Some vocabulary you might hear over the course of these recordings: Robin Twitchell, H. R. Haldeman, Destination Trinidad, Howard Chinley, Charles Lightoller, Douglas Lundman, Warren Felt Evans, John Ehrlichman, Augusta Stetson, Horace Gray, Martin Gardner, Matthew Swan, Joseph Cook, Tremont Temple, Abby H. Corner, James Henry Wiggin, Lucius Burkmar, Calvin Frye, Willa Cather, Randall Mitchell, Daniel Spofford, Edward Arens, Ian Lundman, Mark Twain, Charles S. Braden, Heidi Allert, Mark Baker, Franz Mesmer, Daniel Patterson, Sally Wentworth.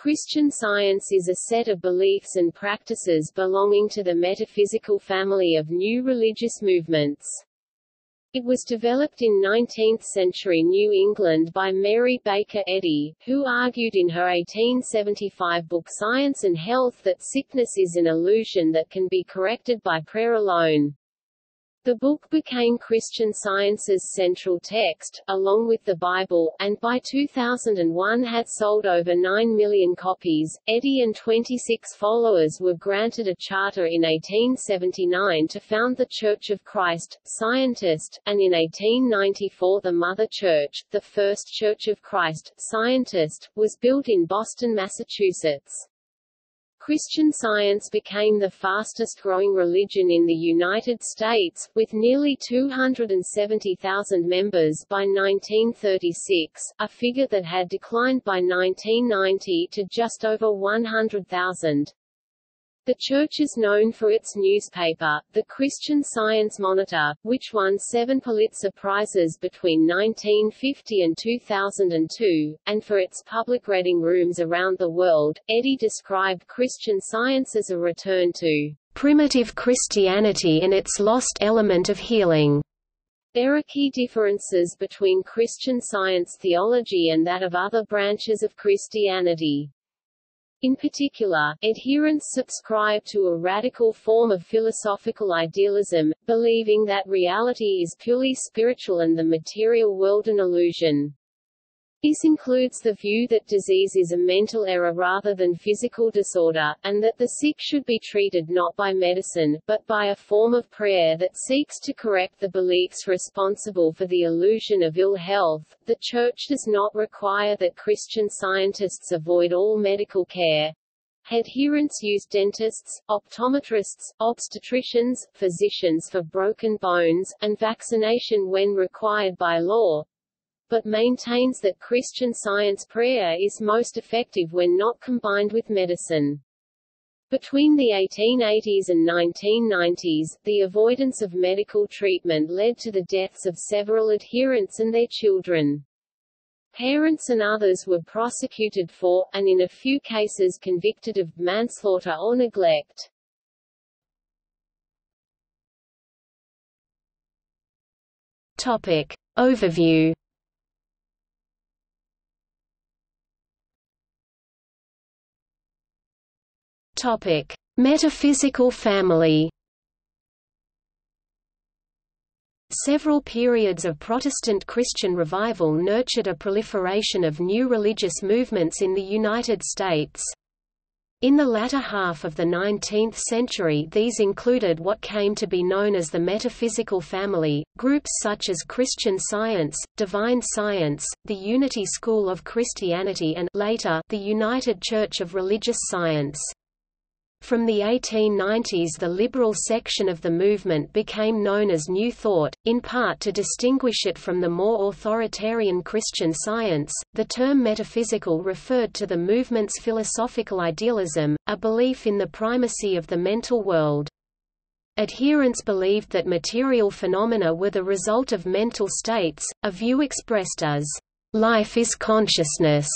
Christian Science is a set of beliefs and practices belonging to the metaphysical family of new religious movements. It was developed in 19th-century New England by Mary Baker Eddy, who argued in her 1875 book Science and Health that sickness is an illusion that can be corrected by prayer alone. The book became Christian Science's central text, along with the Bible, and by 2001 had sold over 9 million copies. Eddy and 26 followers were granted a charter in 1879 to found the Church of Christ, Scientist, and in 1894 the Mother Church. The first Church of Christ, Scientist, was built in Boston, Massachusetts. Christian Science became the fastest-growing religion in the United States, with nearly 270,000 members by 1936, a figure that had declined by 1990 to just over 100,000. The church is known for its newspaper, the Christian Science Monitor, which won 7 Pulitzer Prizes between 1950 and 2002, and for its public reading rooms around the world. Eddy described Christian Science as a return to primitive Christianity and its lost element of healing. There are key differences between Christian Science theology and that of other branches of Christianity. In particular, adherents subscribe to a radical form of philosophical idealism, believing that reality is purely spiritual and the material world an illusion. This includes the view that disease is a mental error rather than physical disorder, and that the sick should be treated not by medicine, but by a form of prayer that seeks to correct the beliefs responsible for the illusion of ill health. The Church does not require that Christian Scientists avoid all medical care. Adherents use dentists, optometrists, obstetricians, physicians for broken bones, and vaccination when required by law, but maintains that Christian Science prayer is most effective when not combined with medicine. Between the 1880s and 1990s, the avoidance of medical treatment led to the deaths of several adherents and their children. Parents and others were prosecuted for, and in a few cases convicted of, manslaughter or neglect. Topic. Overview. Topic: Metaphysical family. Several periods of Protestant Christian revival nurtured a proliferation of new religious movements in the United States. In the latter half of the 19th century, these included what came to be known as the metaphysical family, groups such as Christian Science, Divine Science, the Unity School of Christianity, and later the United Church of Religious Science. From the 1890s, the liberal section of the movement became known as New Thought, in part to distinguish it from the more authoritarian Christian Science. The term metaphysical referred to the movement's philosophical idealism, a belief in the primacy of the mental world. Adherents believed that material phenomena were the result of mental states, a view expressed as "life is consciousness"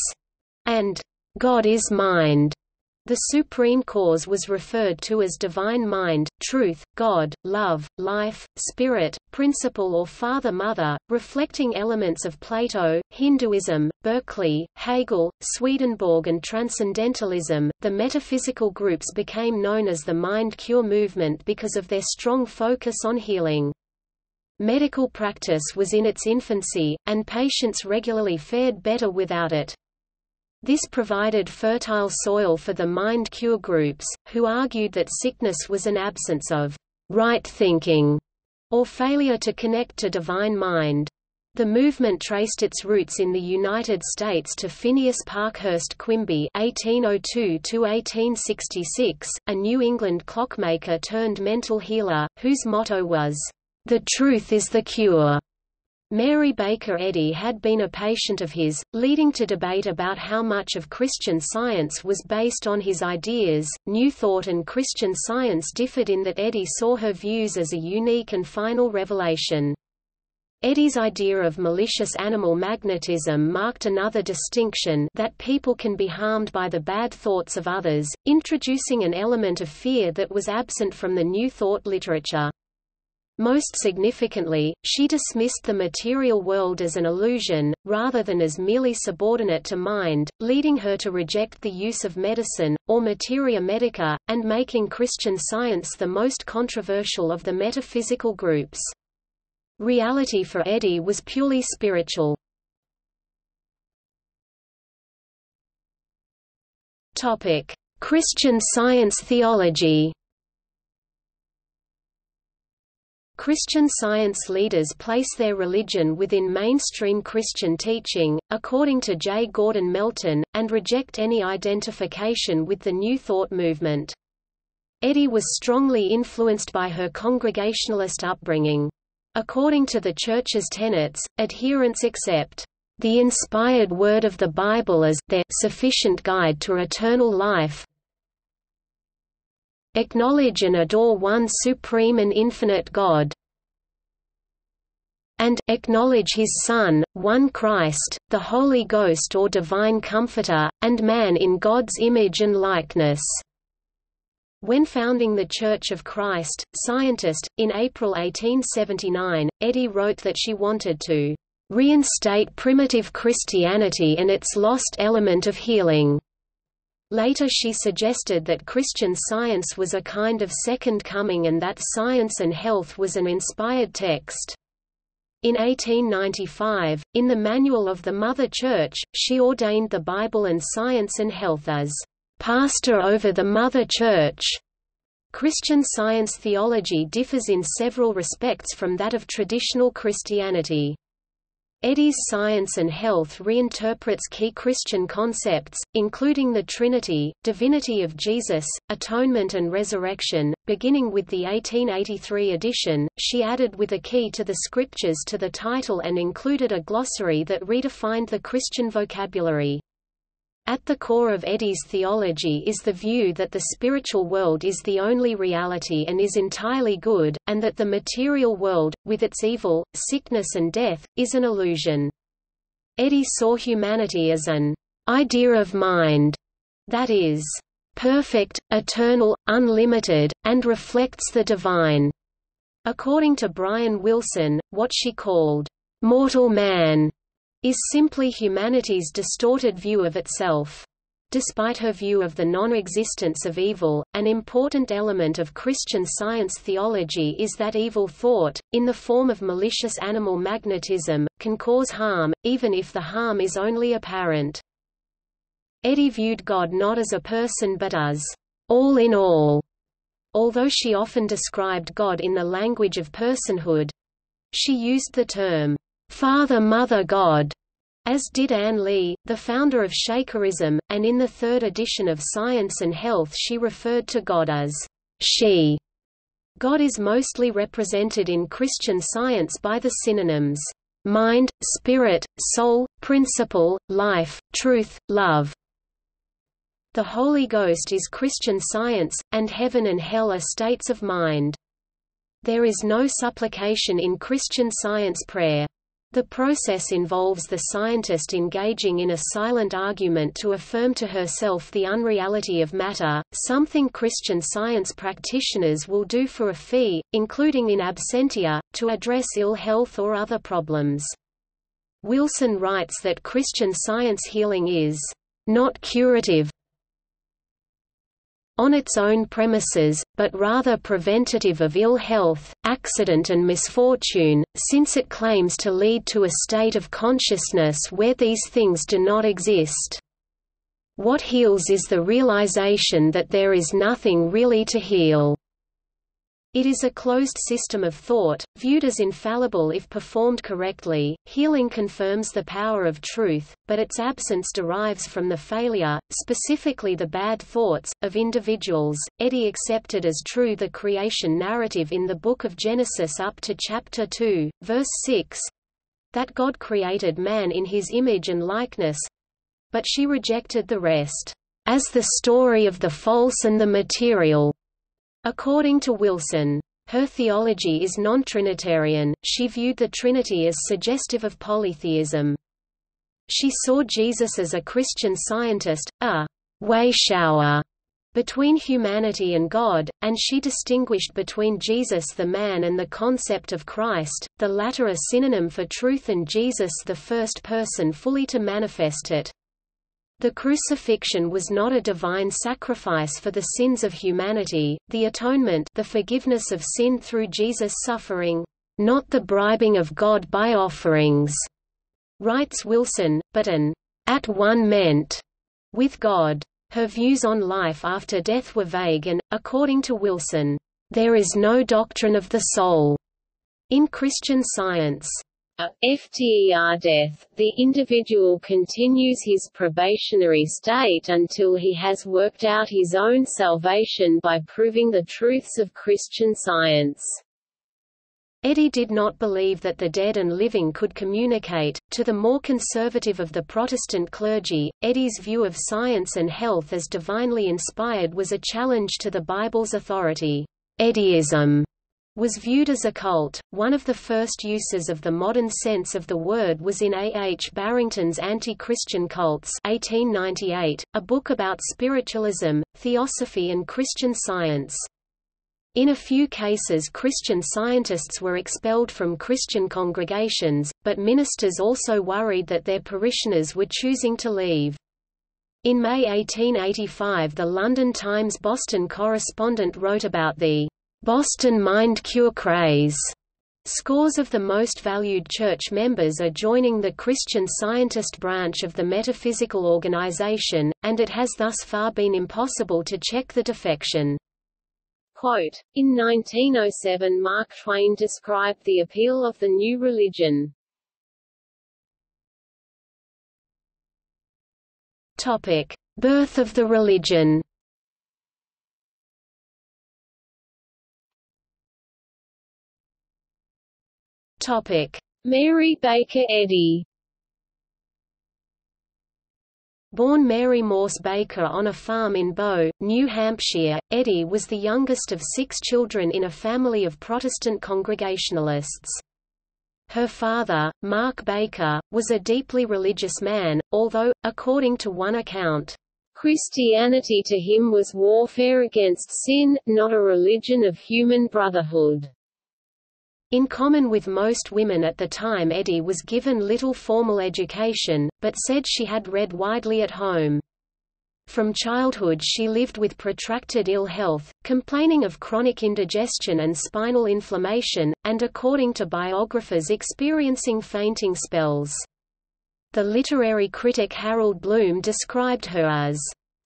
and "God is mind." The supreme cause was referred to as divine mind, truth, God, love, life, spirit, principle or father-mother, reflecting elements of Plato, Hinduism, Berkeley, Hegel, Swedenborg and Transcendentalism. The metaphysical groups became known as the Mind Cure movement because of their strong focus on healing. Medical practice was in its infancy, and patients regularly fared better without it. This provided fertile soil for the mind cure groups, who argued that sickness was an absence of right thinking or failure to connect to divine mind. The movement traced its roots in the United States to Phineas Parkhurst Quimby (1802–1866), a New England clockmaker turned mental healer, whose motto was, "The truth is the cure." Mary Baker Eddy had been a patient of his, leading to debate about how much of Christian Science was based on his ideas. New Thought and Christian Science differed in that Eddy saw her views as a unique and final revelation. Eddy's idea of malicious animal magnetism marked another distinction, that people can be harmed by the bad thoughts of others, introducing an element of fear that was absent from the New Thought literature. Most significantly, she dismissed the material world as an illusion, rather than as merely subordinate to mind, leading her to reject the use of medicine, or materia medica, and making Christian Science the most controversial of the metaphysical groups. Reality for Eddy was purely spiritual. Topic: Christian Science theology. Christian Science leaders place their religion within mainstream Christian teaching, according to J. Gordon Melton, and reject any identification with the New Thought movement. Eddy was strongly influenced by her Congregationalist upbringing. According to the Church's tenets, adherents accept the inspired word of the Bible as their sufficient guide to eternal life, acknowledge and adore one supreme and infinite God, and acknowledge His Son, one Christ, the Holy Ghost or Divine Comforter, and man in God's image and likeness. When founding the Church of Christ, Scientist, in April 1879, Eddy wrote that she wanted to reinstate primitive Christianity and its lost element of healing. Later she suggested that Christian Science was a kind of second coming and that Science and Health was an inspired text. In 1895, in the Manual of the Mother Church, she ordained the Bible and Science and Health as pastor over the Mother Church. Christian Science theology differs in several respects from that of traditional Christianity. Eddy's Science and Health reinterprets key Christian concepts, including the Trinity, divinity of Jesus, atonement and resurrection. Beginning with the 1883 edition, she added with a key to the Scriptures to the title and included a glossary that redefined the Christian vocabulary. At the core of Eddy's theology is the view that the spiritual world is the only reality and is entirely good, and that the material world, with its evil, sickness and death, is an illusion. Eddy saw humanity as an idea of mind that is perfect, eternal, unlimited, and reflects the divine. According to Brian Wilson, what she called mortal man is simply humanity's distorted view of itself. Despite her view of the non-existence of evil, an important element of Christian Science theology is that evil thought, in the form of malicious animal magnetism, can cause harm, even if the harm is only apparent. Eddy viewed God not as a person but as all in all. Although she often described God in the language of personhood, she used the term Father Mother God, as did Ann Lee, the founder of Shakerism, and in the third edition of Science and Health she referred to God as she. God is mostly represented in Christian Science by the synonyms mind, spirit, soul, principle, life, truth, love. The Holy Ghost is Christian Science, and heaven and hell are states of mind. There is no supplication in Christian Science prayer. The process involves the scientist engaging in a silent argument to affirm to herself the unreality of matter, something Christian Science practitioners will do for a fee, including in absentia, to address ill health or other problems. Wilson writes that Christian Science healing is not curative on its own premises, but rather preventative of ill health, accident and misfortune, since it claims to lead to a state of consciousness where these things do not exist. What heals is the realization that there is nothing really to heal. It is a closed system of thought, viewed as infallible if performed correctly. Healing confirms the power of truth, but its absence derives from the failure, specifically the bad thoughts, of individuals. Eddy accepted as true the creation narrative in the Book of Genesis up to chapter 2, verse 6, that God created man in His image and likeness, but she rejected the rest, as the story of the false and the material. According to Wilson, Her theology is non-Trinitarian, she viewed the Trinity as suggestive of polytheism. She saw Jesus as a Christian scientist, a way-shower between humanity and God, and she distinguished between Jesus the man and the concept of Christ, the latter a synonym for truth and Jesus the first person fully to manifest it. The crucifixion was not a divine sacrifice for the sins of humanity, the atonement, the forgiveness of sin through Jesus' suffering, not the bribing of God by offerings, writes Wilson, but an at-one-ment with God. Her views on life after death were vague and, according to Wilson, there is no doctrine of the soul in Christian Science. After death, the individual continues his probationary state until he has worked out his own salvation by proving the truths of Christian Science. Eddy did not believe that the dead and living could communicate. To the more conservative of the Protestant clergy, Eddy's view of Science and Health as divinely inspired was a challenge to the Bible's authority. Eddyism was viewed as a cult. One of the first uses of the modern sense of the word was in A. H. Barrington's Anti-Christian Cults 1898, a book about spiritualism, theosophy and Christian Science. In a few cases Christian scientists were expelled from Christian congregations, but ministers also worried that their parishioners were choosing to leave. In May 1885 the London Times Boston correspondent wrote about the Boston mind cure craze. Scores of the most valued church members are joining the Christian Scientist branch of the metaphysical organization, and it has thus far been impossible to check the defection. Quote, in 1907 Mark Twain described the appeal of the new religion. Topic: Birth of the religion. Mary Baker Eddy. Born Mary Morse Baker on a farm in Bow, New Hampshire, Eddy was the youngest of 6 children in a family of Protestant Congregationalists. Her father, Mark Baker, was a deeply religious man, although, according to one account, Christianity to him was warfare against sin, not a religion of human brotherhood. In common with most women at the time, Eddy was given little formal education, but said she had read widely at home. From childhood she lived with protracted ill health, complaining of chronic indigestion and spinal inflammation, and according to biographers experiencing fainting spells. The literary critic Harold Bloom described her as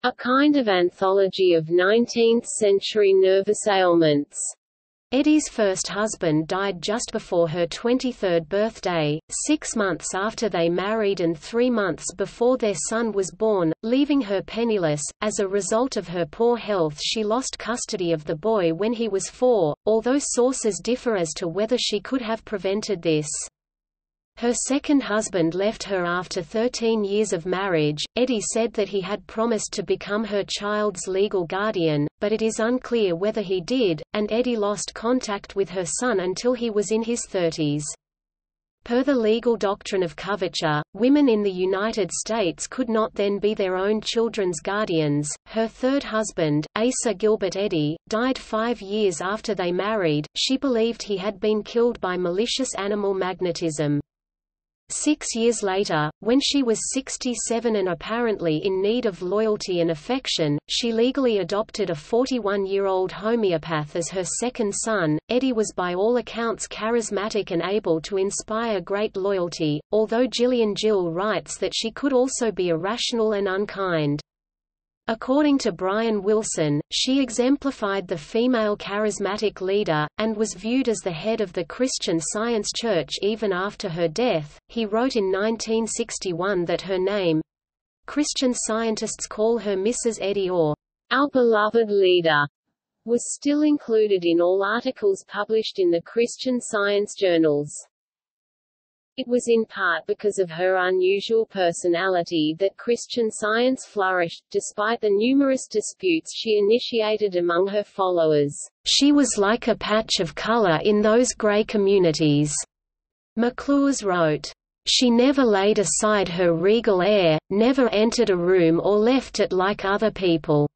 a kind of anthology of 19th-century nervous ailments. Eddy's first husband died just before her 23rd birthday, 6 months after they married and 3 months before their son was born, leaving her penniless. As a result of her poor health, she lost custody of the boy when he was 4, although sources differ as to whether she could have prevented this. Her second husband left her after 13 years of marriage. Eddy said that he had promised to become her child's legal guardian, but it is unclear whether he did, and Eddy lost contact with her son until he was in his 30s. Per the legal doctrine of coverture, women in the United States could not then be their own children's guardians. Her third husband, Asa Gilbert Eddy, died 5 years after they married. She believed he had been killed by malicious animal magnetism. 6 years later, when she was 67 and apparently in need of loyalty and affection, she legally adopted a 41-year-old homeopath as her second son. Eddy was by all accounts charismatic and able to inspire great loyalty, although Gillian Gill writes that she could also be irrational and unkind. According to Brian Wilson, she exemplified the female charismatic leader, and was viewed as the head of the Christian Science Church even after her death. He wrote in 1961 that her name, Christian scientists call her Mrs. Eddy or our beloved leader, was still included in all articles published in the Christian Science journals. It was in part because of her unusual personality that Christian Science flourished, despite the numerous disputes she initiated among her followers. She was like a patch of color in those gray communities, McClures wrote. She never laid aside her regal air, never entered a room or left it like other people.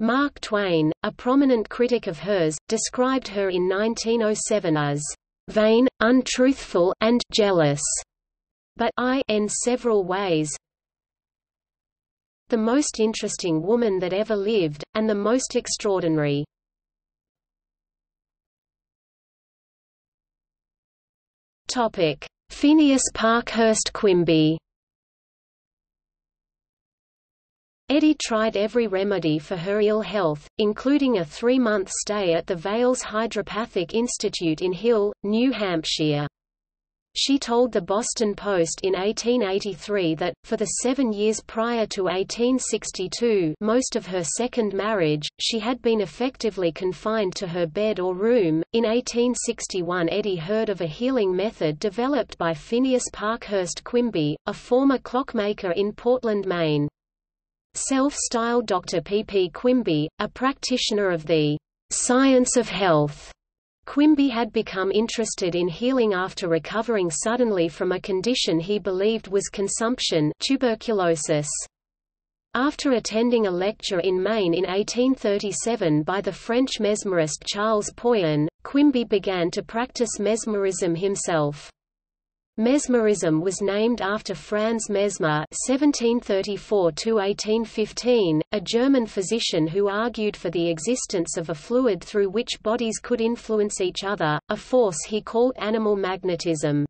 Mark Twain, a prominent critic of hers, described her in 1907 as vain, untruthful, and jealous, but in several ways the most interesting woman that ever lived, and the most extraordinary. Topic: Phineas Parkhurst Quimby. Eddy tried every remedy for her ill health, including a 3-month stay at the Vales Hydropathic Institute in Hill, New Hampshire. She told the Boston Post in 1883 that, for the 7 years prior to 1862, most of her second marriage, she had been effectively confined to her bed or room. In 1861, Eddy heard of a healing method developed by Phineas Parkhurst Quimby, a former clockmaker in Portland, Maine. Self-styled Dr. P. P. Quimby, a practitioner of the science of health, Quimby had become interested in healing after recovering suddenly from a condition he believed was consumption, tuberculosis. After attending a lecture in Maine in 1837 by the French mesmerist Charles Poyen, Quimby began to practice mesmerism himself. Mesmerism was named after Franz Mesmer (1734–1815), a German physician who argued for the existence of a fluid through which bodies could influence each other, a force he called animal magnetism.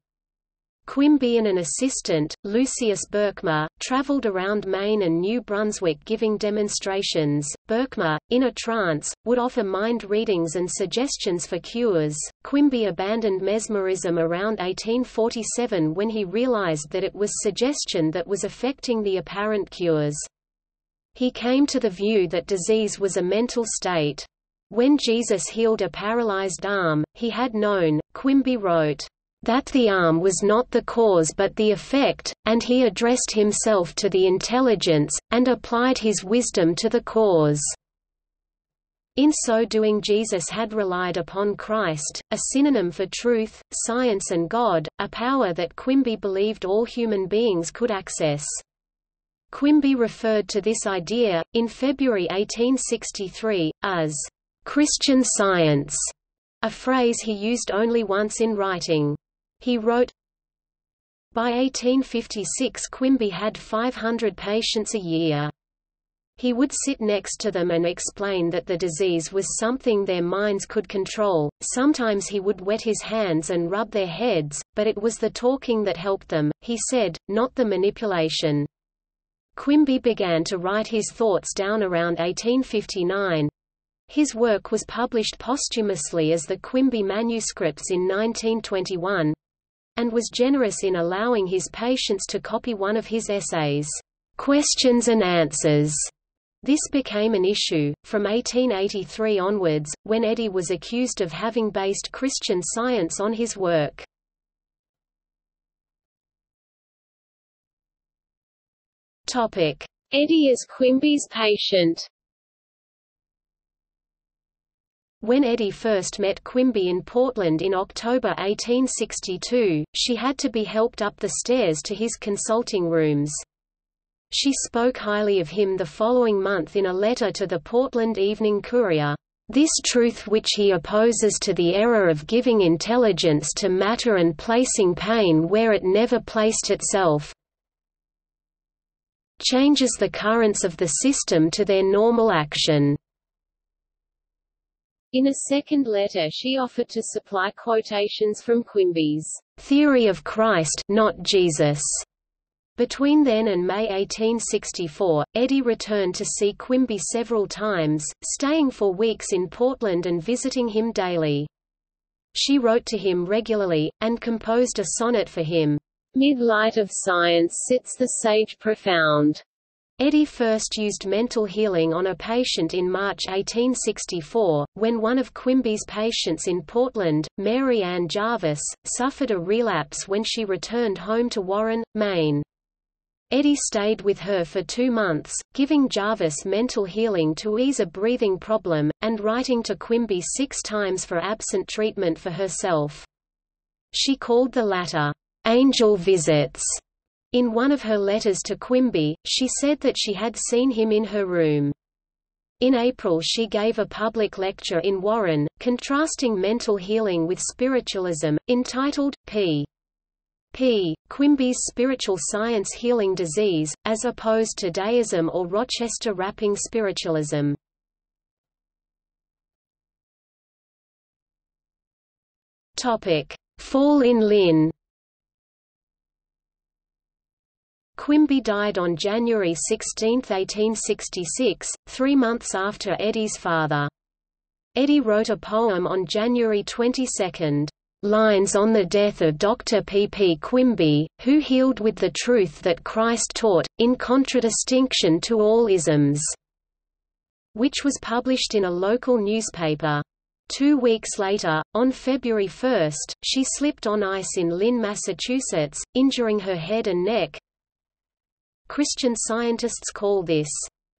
Quimby and an assistant, Lucius Burkmar, traveled around Maine and New Brunswick giving demonstrations. Burkmar, in a trance, would offer mind readings and suggestions for cures. Quimby abandoned mesmerism around 1847 when he realized that it was suggestion that was affecting the apparent cures. He came to the view that disease was a mental state. When Jesus healed a paralyzed arm, he had known, Quimby wrote, that the arm was not the cause but the effect, and he addressed himself to the intelligence, and applied his wisdom to the cause. In so doing, Jesus had relied upon Christ, a synonym for truth, science, and God, a power that Quimby believed all human beings could access. Quimby referred to this idea, in February 1863, as Christian Science, a phrase he used only once in writing. He wrote, by 1856 Quimby had 500 patients a year. He would sit next to them and explain that the disease was something their minds could control. Sometimes he would wet his hands and rub their heads, but it was the talking that helped them, he said, not the manipulation. Quimby began to write his thoughts down around 1859. His work was published posthumously as the Quimby manuscripts in 1921, and was generous in allowing his patients to copy one of his essays, Questions and Answers. This became an issue, from 1883 onwards, when Eddy was accused of having based Christian Science on his work. Eddy as Quimby's patient. When Eddy first met Quimby in Portland in October 1862, she had to be helped up the stairs to his consulting rooms. She spoke highly of him the following month in a letter to the Portland Evening Courier. This truth which he opposes to the error of giving intelligence to matter and placing pain where it never placed itself, changes the currents of the system to their normal action. In a second letter she offered to supply quotations from Quimby's Theory of Christ, not Jesus. Between then and May 1864, Eddy returned to see Quimby several times, staying for weeks in Portland and visiting him daily. She wrote to him regularly, and composed a sonnet for him, Mid light of science sits the sage profound, Eddy first used mental healing on a patient in March 1864, when one of Quimby's patients in Portland, Mary Ann Jarvis, suffered a relapse when she returned home to Warren, Maine. Eddy stayed with her for 2 months, giving Jarvis mental healing to ease a breathing problem, and writing to Quimby 6 times for absent treatment for herself. She called the latter, "angel visits." In one of her letters to Quimby, she said that she had seen him in her room. In April she gave a public lecture in Warren, contrasting mental healing with spiritualism, entitled, P. Quimby's Spiritual Science Healing Disease, as opposed to Deism or Rochester Wrapping Spiritualism. Fall in Lynn. Quimby died on January 16, 1866, 3 months after Eddy's father. Eddy wrote a poem on January 22, "Lines on the Death of Dr. P. P. Quimby, who healed with the truth that Christ taught, in contradistinction to all isms," which was published in a local newspaper. 2 weeks later, on February 1, she slipped on ice in Lynn, Massachusetts, injuring her head and neck. Christian scientists call this,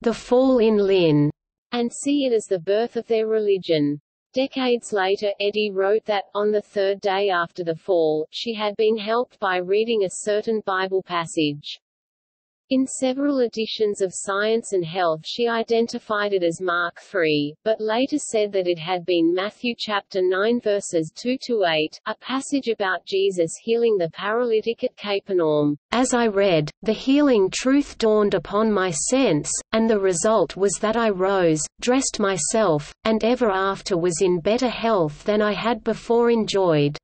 "the fall in Lynn," and see it as the birth of their religion. Decades later, Eddy wrote that, on the third day after the fall, she had been helped by reading a certain Bible passage. In several editions of Science and Health she identified it as Mark 3, but later said that it had been Matthew chapter 9 verses 2–8, a passage about Jesus healing the paralytic at Capernaum. "As I read, the healing truth dawned upon my sense, and the result was that I rose, dressed myself, and ever after was in better health than I had before enjoyed."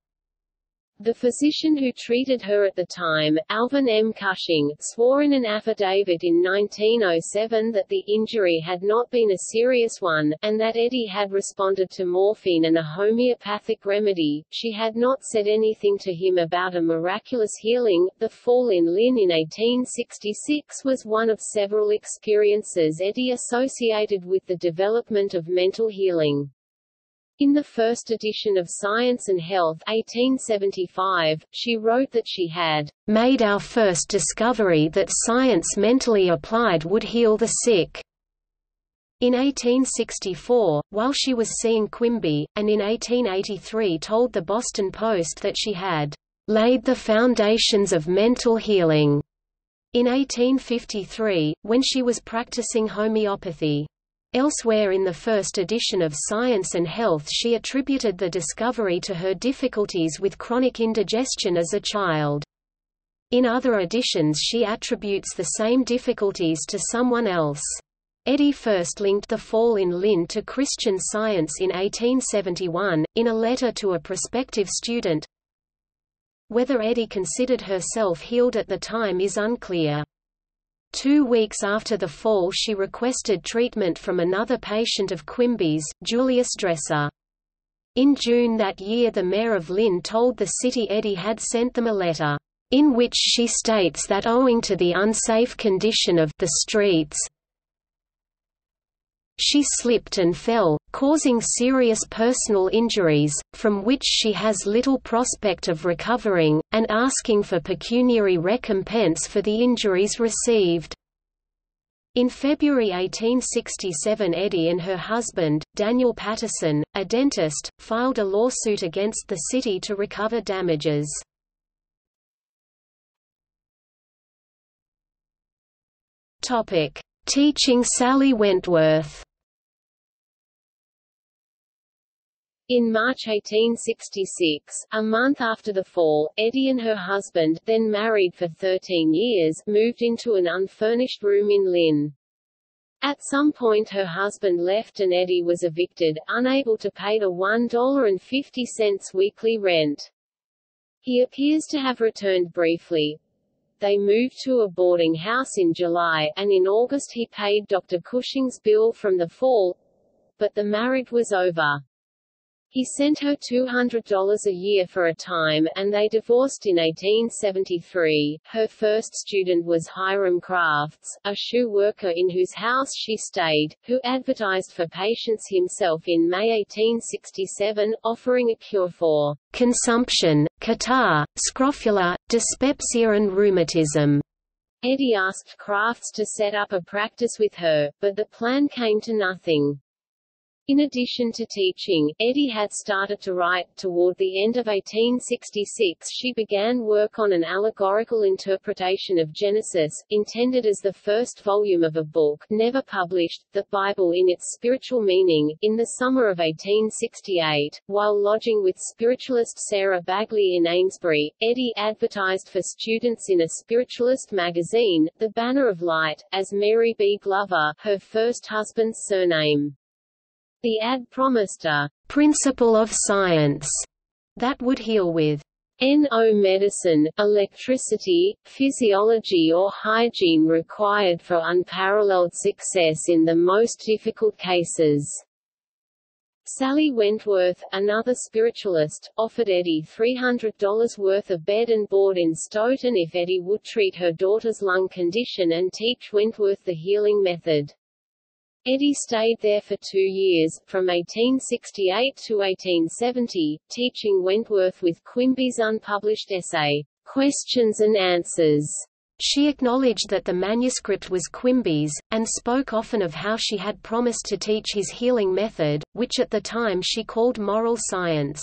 The physician who treated her at the time, Alvin M. Cushing, swore in an affidavit in 1907 that the injury had not been a serious one, and that Eddy had responded to morphine and a homeopathic remedy. She had not said anything to him about a miraculous healing. The fall in Lynn in 1866 was one of several experiences Eddy associated with the development of mental healing. In the first edition of Science and Health 1875, she wrote that she had "made our first discovery that science mentally applied would heal the sick." In 1864, while she was seeing Quimby, and in 1883 told the Boston Post that she had "laid the foundations of mental healing." In 1853, when she was practicing homeopathy. Elsewhere in the first edition of Science and Health she attributed the discovery to her difficulties with chronic indigestion as a child. In other editions she attributes the same difficulties to someone else. Eddy first linked the fall in Lynn to Christian Science in 1871, in a letter to a prospective student. Whether Eddy considered herself healed at the time is unclear. 2 weeks after the fall she requested treatment from another patient of Quimby's, Julius Dresser. In June that year the mayor of Lynn told the city Eddy had sent them a letter, in which she states that owing to the unsafe condition of the streets, she slipped and fell, causing serious personal injuries, from which she has little prospect of recovering, and asking for pecuniary recompense for the injuries received. In February 1867 Eddy and her husband, Daniel Patterson, a dentist, filed a lawsuit against the city to recover damages. Teaching Sally Wentworth. In March 1866, a month after the fall, Eddy and her husband, then married for 13 years, moved into an unfurnished room in Lynn. At some point her husband left and Eddy was evicted, unable to pay the $1.50 weekly rent. He appears to have returned briefly. They moved to a boarding house in July, and in August he paid Dr. Cushing's bill from the fall, but the marriage was over. He sent her $200 a year for a time, and they divorced in 1873. Her first student was Hiram Crafts, a shoe worker in whose house she stayed, who advertised for patients himself in May 1867, offering a cure for consumption, catarrh, scrofula, dyspepsia and rheumatism. Eddy asked Crafts to set up a practice with her, but the plan came to nothing. In addition to teaching, Eddy had started to write. Toward the end of 1866 she began work on an allegorical interpretation of Genesis, intended as the first volume of a book, never published, the Bible in its spiritual meaning. In the summer of 1868, while lodging with spiritualist Sarah Bagley in Amesbury, Eddy advertised for students in a spiritualist magazine, The Banner of Light, as Mary B. Glover, her first husband's surname. The ad promised a principle of science that would heal with no medicine, electricity, physiology or hygiene required for unparalleled success in the most difficult cases. Sally Wentworth, another spiritualist, offered Eddy $300 worth of bed and board in Stoughton if Eddy would treat her daughter's lung condition and teach Wentworth the healing method. Eddy stayed there for 2 years, from 1868 to 1870, teaching Wentworth with Quimby's unpublished essay, Questions and Answers. She acknowledged that the manuscript was Quimby's, and spoke often of how she had promised to teach his healing method, which at the time she called moral science.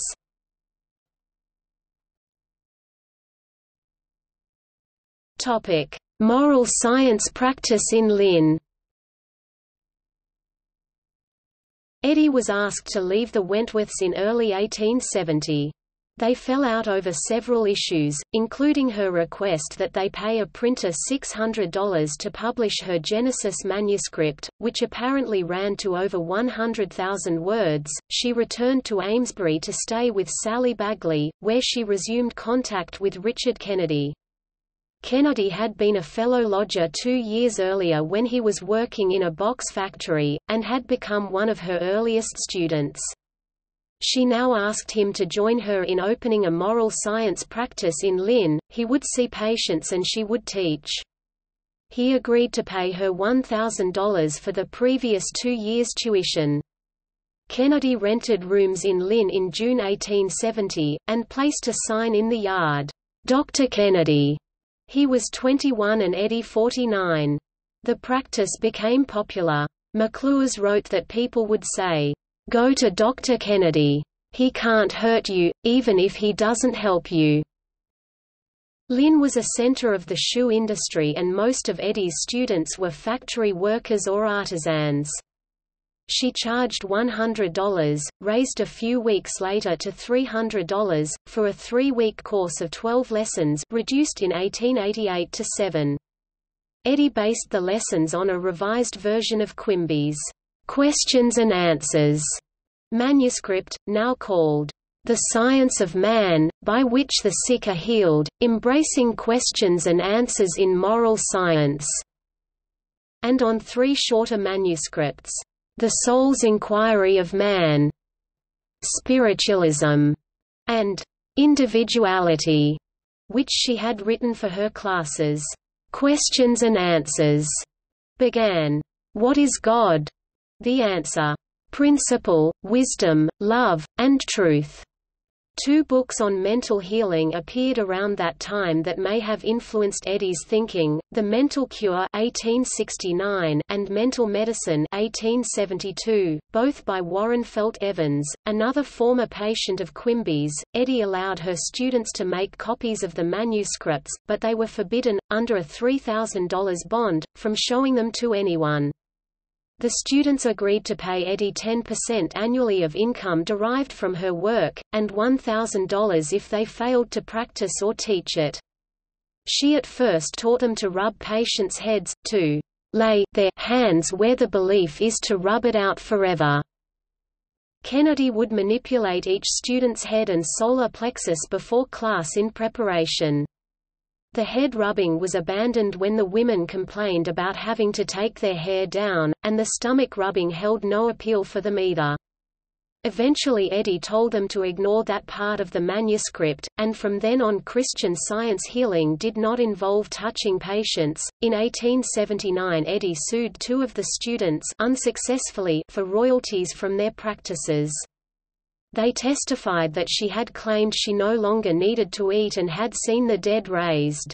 Topic: Moral science practice in Lynn. Eddy was asked to leave the Wentworths in early 1870. They fell out over several issues, including her request that they pay a printer $600 to publish her Genesis manuscript, which apparently ran to over 100,000 words. She returned to Amesbury to stay with Sally Bagley, where she resumed contact with Richard Kennedy. Kennedy had been a fellow lodger 2 years earlier when he was working in a box factory, and had become one of her earliest students. She now asked him to join her in opening a moral science practice in Lynn. He would see patients and she would teach. He agreed to pay her $1,000 for the previous 2 years' tuition. Kennedy rented rooms in Lynn in June 1870, and placed a sign in the yard, "Dr. Kennedy." He was 21 and Eddy 49. The practice became popular. McClure's wrote that people would say, "Go to Dr. Kennedy. He can't hurt you, even if he doesn't help you." Lynn was a center of the shoe industry and most of Eddy's students were factory workers or artisans. She charged $100, raised a few weeks later to $300, for a 3-week course of 12 lessons, reduced in 1888 to 7. Eddy based the lessons on a revised version of Quimby's Questions and Answers manuscript, now called The Science of Man, by which the sick are healed, embracing questions and answers in moral science, and on 3 shorter manuscripts. The Soul's Inquiry of Man, Spiritualism, and Individuality, which she had written for her classes. Questions and Answers began, What is God? The Answer, Principle, Wisdom, Love, and Truth. 2 books on mental healing appeared around that time that may have influenced Eddy's thinking, The Mental Cure 1869 and Mental Medicine 1872, both by Warren Felt Evans, another former patient of Quimby's. Eddy allowed her students to make copies of the manuscripts, but they were forbidden, under a $3,000 bond, from showing them to anyone. The students agreed to pay Eddy 10% annually of income derived from her work, and $1,000 if they failed to practice or teach it. She at first taught them to rub patients' heads, to lay their hands where the belief is to rub it out forever. Kennedy would manipulate each student's head and solar plexus before class in preparation. The head rubbing was abandoned when the women complained about having to take their hair down, and the stomach rubbing held no appeal for them either. Eventually Eddy told them to ignore that part of the manuscript, and from then on Christian Science healing did not involve touching patients. In 1879 Eddy sued two of the students unsuccessfully for royalties from their practices. They testified that she had claimed she no longer needed to eat and had seen the dead raised.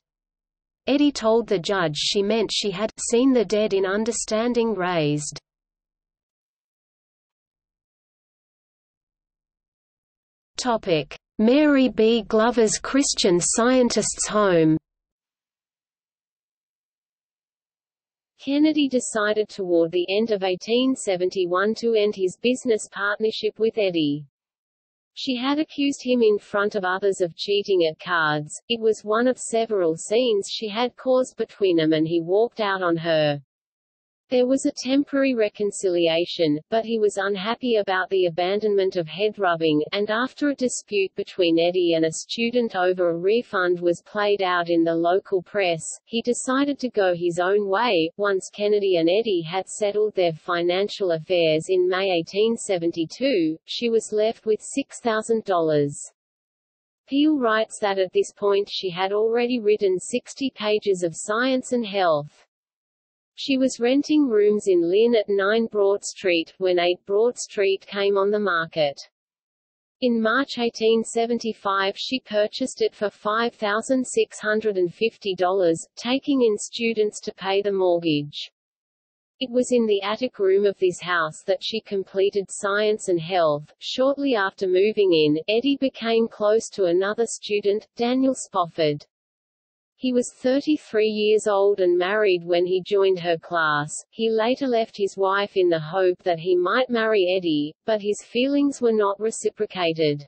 Eddy told the judge she meant she had seen the dead in understanding raised. Mary B. Glover's Christian Scientist's Home. Kennedy decided toward the end of 1871 to end his business partnership with Eddy. She had accused him in front of others of cheating at cards. It was one of several scenes she had caused between them, and he walked out on her. There was a temporary reconciliation, but he was unhappy about the abandonment of head rubbing, and after a dispute between Eddy and a student over a refund was played out in the local press, he decided to go his own way. Once Kennedy and Eddy had settled their financial affairs in May 1872, she was left with $6,000. Peel writes that at this point she had already written 60 pages of Science and Health. She was renting rooms in Lynn at 9 Broad Street, when 8 Broad Street came on the market. In March 1875 she purchased it for $5,650, taking in students to pay the mortgage. It was in the attic room of this house that she completed Science and Health. Shortly after moving in, Eddy became close to another student, Daniel Spofford. He was 33 years old and married when he joined her class. He later left his wife in the hope that he might marry Eddy, but his feelings were not reciprocated.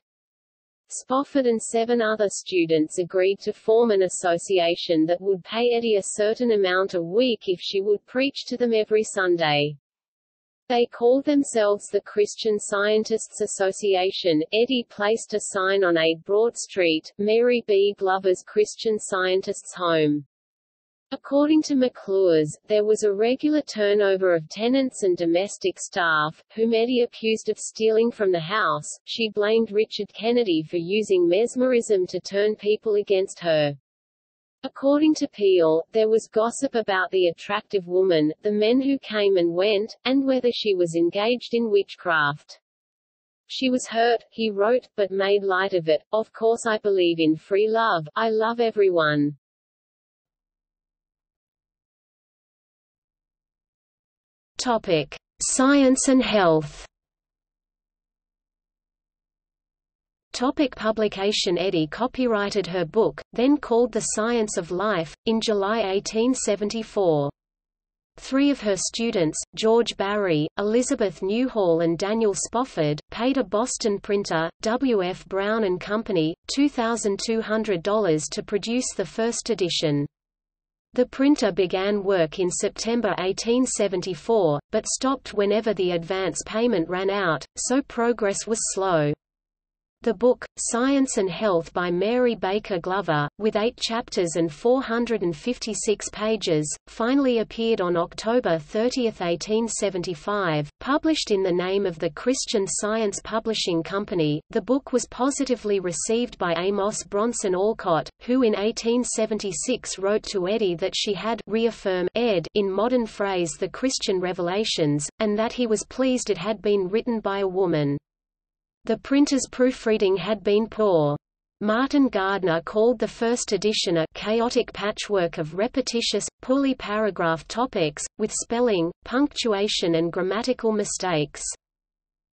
Spofford and 7 other students agreed to form an association that would pay Eddy a certain amount a week if she would preach to them every Sunday. They called themselves the Christian Scientists Association. Eddy placed a sign on 8 Broad Street, Mary B. Glover's Christian Scientists' Home. According to McClure's, there was a regular turnover of tenants and domestic staff, whom Eddy accused of stealing from the house. She blamed Richard Kennedy for using mesmerism to turn people against her. According to Peel, there was gossip about the attractive woman, the men who came and went, and whether she was engaged in witchcraft. She was hurt, he wrote, but made light of it. Of course I believe in free love, I love everyone. Topic. Science and Health. Topic publication. Eddy copyrighted her book, then called The Science of Life, in July 1874. 3 of her students, George Barry, Elizabeth Newhall and Daniel Spofford, paid a Boston printer, W. F. Brown & Company, $2,200 to produce the first edition. The printer began work in September 1874, but stopped whenever the advance payment ran out, so progress was slow. The book, Science and Health by Mary Baker Glover, with 8 chapters and 456 pages, finally appeared on October 30, 1875, published in the name of the Christian Science Publishing Company. The book was positively received by Amos Bronson Alcott, who in 1876 wrote to Eddy that she had reaffirmed Ed in modern phrase the Christian revelations, and that he was pleased it had been written by a woman. The printer's proofreading had been poor. Martin Gardner called the first edition a chaotic patchwork of repetitious, poorly paragraphed topics, with spelling, punctuation and grammatical mistakes.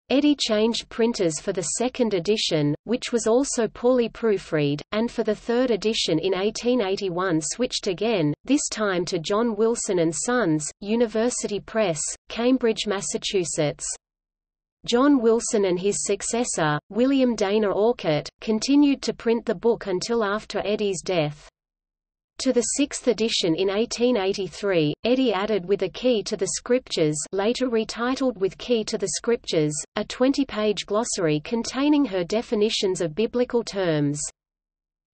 Eddy changed printers for the second edition, which was also poorly proofread, and for the third edition in 1881 switched again, this time to John Wilson and Sons, University Press, Cambridge, Massachusetts. John Wilson and his successor, William Dana Orcutt, continued to print the book until after Eddy's death. To the 6th edition in 1883, Eddy added With a Key to the Scriptures, later retitled With Key to the Scriptures, a 20-page glossary containing her definitions of biblical terms.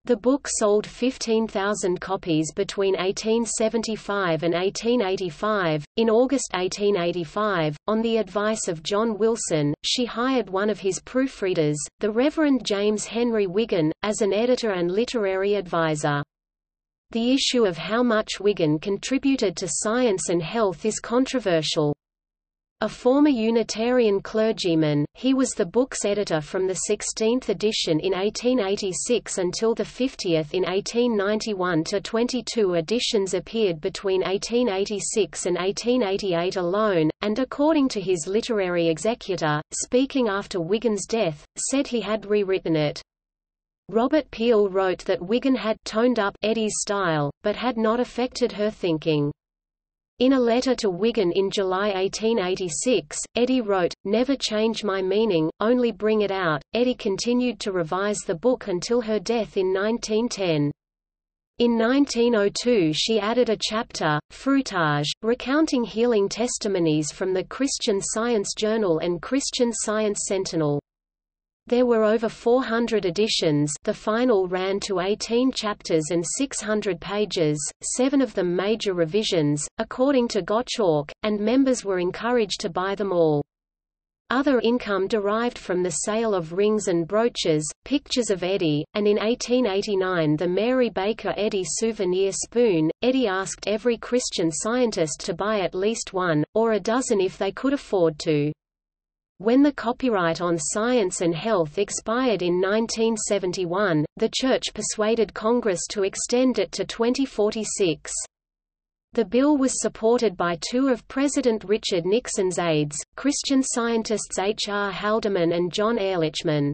The book sold 15,000 copies between 1875 and 1885. In August 1885, on the advice of John Wilson, she hired one of his proofreaders, the Reverend James Henry Wiggin, as an editor and literary advisor. The issue of how much Wiggin contributed to Science and Health is controversial. A former Unitarian clergyman, he was the book's editor from the 16th edition in 1886 until the 50th in 1891. 22 editions appeared between 1886 and 1888 alone, and according to his literary executor, speaking after Wiggin's death, said he had rewritten it. Robert Peel wrote that Wiggin had toned up Eddy's style, but had not affected her thinking. In a letter to Wiggin in July 1886, Eddy wrote, "Never change my meaning, only bring it out." Eddy continued to revise the book until her death in 1910. In 1902 she added a chapter, Fruitage, recounting healing testimonies from the Christian Science Journal and Christian Science Sentinel. There were over 400 editions. The final ran to 18 chapters and 600 pages, 7 of them major revisions, according to Gottschalk, and members were encouraged to buy them all. Other income derived from the sale of rings and brooches, pictures of Eddy, and in 1889 the Mary Baker Eddy souvenir spoon. Eddy asked every Christian Scientist to buy at least one, or a dozen if they could afford to. When the copyright on Science and Health expired in 1971, the Church persuaded Congress to extend it to 2046. The bill was supported by two of President Richard Nixon's aides, Christian scientists H. R. Haldeman and John Ehrlichman.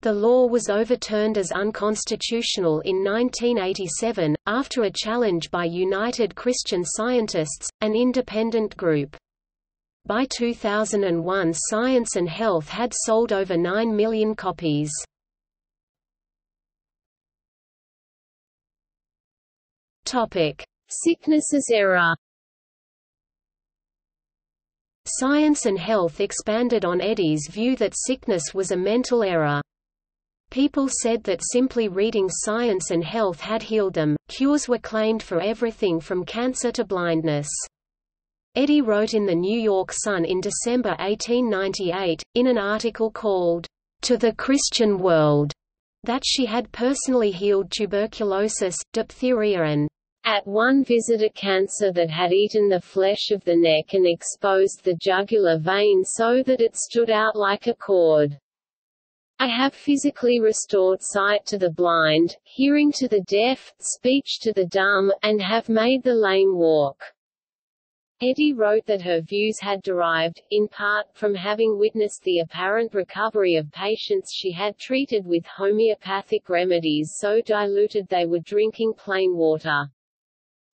The law was overturned as unconstitutional in 1987, after a challenge by United Christian Scientists, an independent group. By 2001 Science and Health had sold over 9 million copies. Sickness's era. Science and Health expanded on Eddy's view that sickness was a mental error. People said that simply reading Science and Health had healed them. Cures were claimed for everything from cancer to blindness. Eddy wrote in the New York Sun in December 1898, in an article called, "To the Christian World," that she had personally healed tuberculosis, diphtheria and at one visit a cancer that had eaten the flesh of the neck and exposed the jugular vein so that it stood out like a cord. I have physically restored sight to the blind, hearing to the deaf, speech to the dumb, and have made the lame walk. Eddy wrote that her views had derived, in part, from having witnessed the apparent recovery of patients she had treated with homeopathic remedies so diluted they were drinking plain water.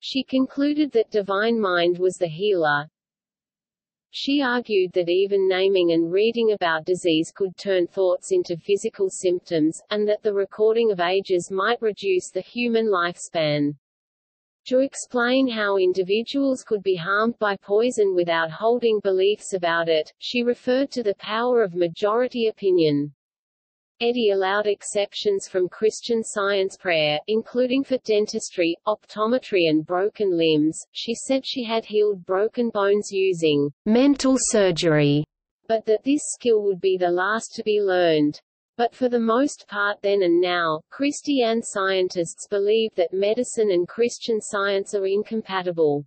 She concluded that divine mind was the healer. She argued that even naming and reading about disease could turn thoughts into physical symptoms, and that the recording of ages might reduce the human lifespan. To explain how individuals could be harmed by poison without holding beliefs about it, she referred to the power of majority opinion. Eddy allowed exceptions from Christian Science prayer, including for dentistry, optometry and broken limbs. She said she had healed broken bones using mental surgery, but that this skill would be the last to be learned. But for the most part then and now, Christian scientists believe that medicine and Christian Science are incompatible.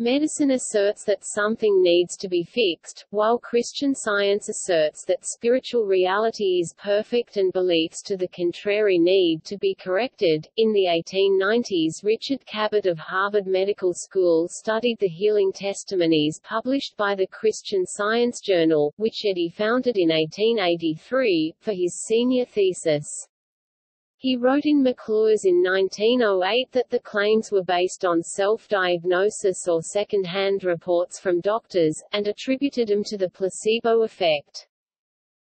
Medicine asserts that something needs to be fixed, while Christian Science asserts that spiritual reality is perfect and beliefs to the contrary need to be corrected. In the 1890s, Richard Cabot of Harvard Medical School studied the healing testimonies published by the Christian Science Journal, which Eddy founded in 1883, for his senior thesis. He wrote in McClure's in 1908 that the claims were based on self-diagnosis or second-hand reports from doctors, and attributed them to the placebo effect.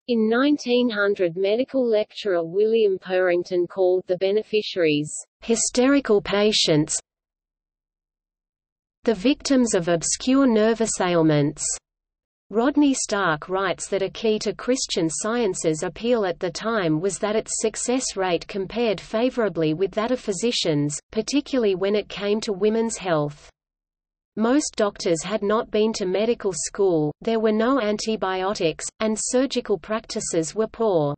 In 1900 medical lecturer William Purrington called the beneficiaries, "hysterical patients, the victims of obscure nervous ailments." Rodney Stark writes that a key to Christian Science's appeal at the time was that its success rate compared favorably with that of physicians, particularly when it came to women's health. Most doctors had not been to medical school, there were no antibiotics, and surgical practices were poor.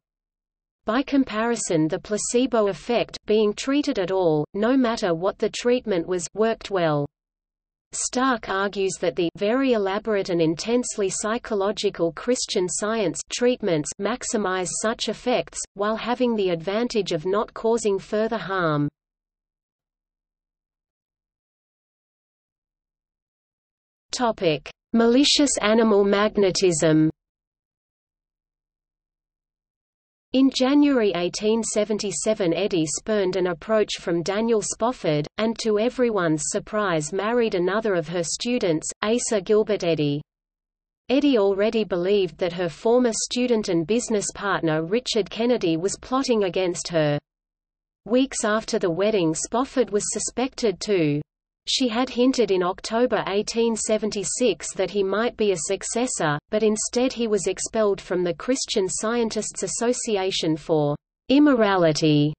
By comparison, the placebo effect, being treated at all, no matter what the treatment was, worked well. Stark argues that the very elaborate and intensely psychological Christian Science treatments maximize such effects, while having the advantage of not causing further harm. Topic: malicious animal magnetism. In January 1877, Eddy spurned an approach from Daniel Spofford, and to everyone's surprise married another of her students, Asa Gilbert Eddy. Eddy already believed that her former student and business partner Richard Kennedy was plotting against her. Weeks after the wedding, Spofford was suspected too. She had hinted in October 1876 that he might be a successor, but instead he was expelled from the Christian Scientists' Association for immorality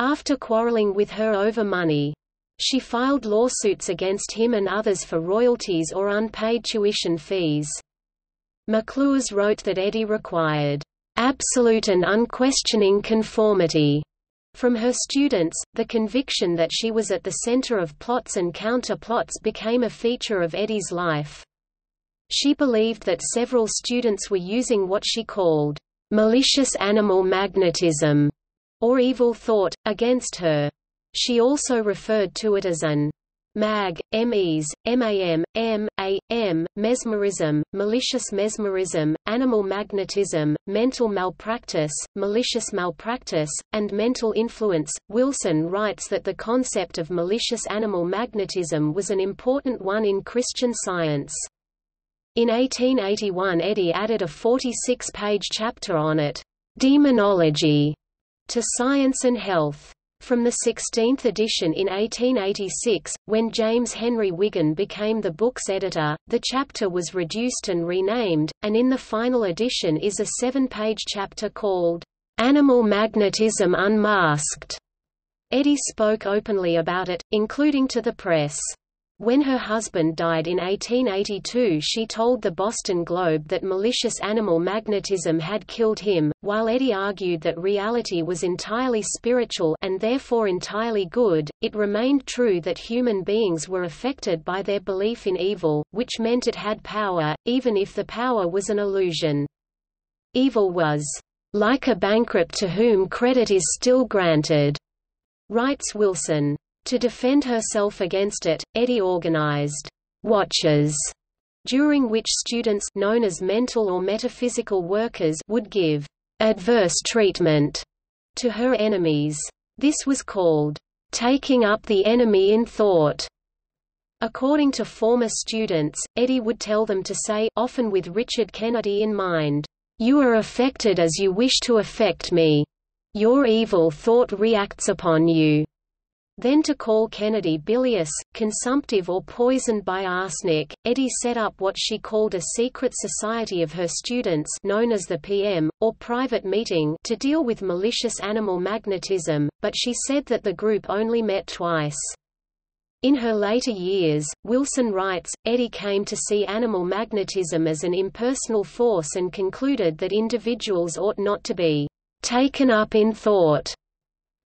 after quarreling with her over money. She filed lawsuits against him and others for royalties or unpaid tuition fees. McClure's wrote that Eddy required absolute and unquestioning conformity from her students. The conviction that she was at the center of plots and counter-plots became a feature of Eddy's life. She believed that several students were using what she called malicious animal magnetism, or evil thought, against her. She also referred to it as an mag, mes, mam, m, mesmerism, malicious mesmerism, animal magnetism, malicious malpractice, and mental influence. Wilson writes that the concept of malicious animal magnetism was an important one in Christian Science. In 1881, Eddy added a 46-page chapter on it, Demonology, to Science and Health. From the 16th edition in 1886, when James Henry Wiggin became the book's editor, the chapter was reduced and renamed, and in the final edition is a 7-page chapter called, Animal Magnetism Unmasked. Eddy spoke openly about it, including to the press. When her husband died in 1882, she told the Boston Globe that malicious animal magnetism had killed him, while Eddy argued that reality was entirely spiritual and therefore entirely good. It remained true that human beings were affected by their belief in evil, which meant it had power, even if the power was an illusion. Evil was like a bankrupt to whom credit is still granted, writes Wilson. To defend herself against it, Eddy organized watches, during which students known as mental or metaphysical workers would give adverse treatment to her enemies. This was called taking up the enemy in thought. According to former students, Eddy would tell them to say, often with Richard Kennedy in mind, "You are affected as you wish to affect me. Your evil thought reacts upon you." Then to call Kennedy bilious, consumptive or poisoned by arsenic. Eddy set up what she called a secret society of her students known as the PM, or private meeting, to deal with malicious animal magnetism, but she said that the group only met twice. In her later years, Wilson writes, Eddy came to see animal magnetism as an impersonal force and concluded that individuals ought not to be taken up in thought.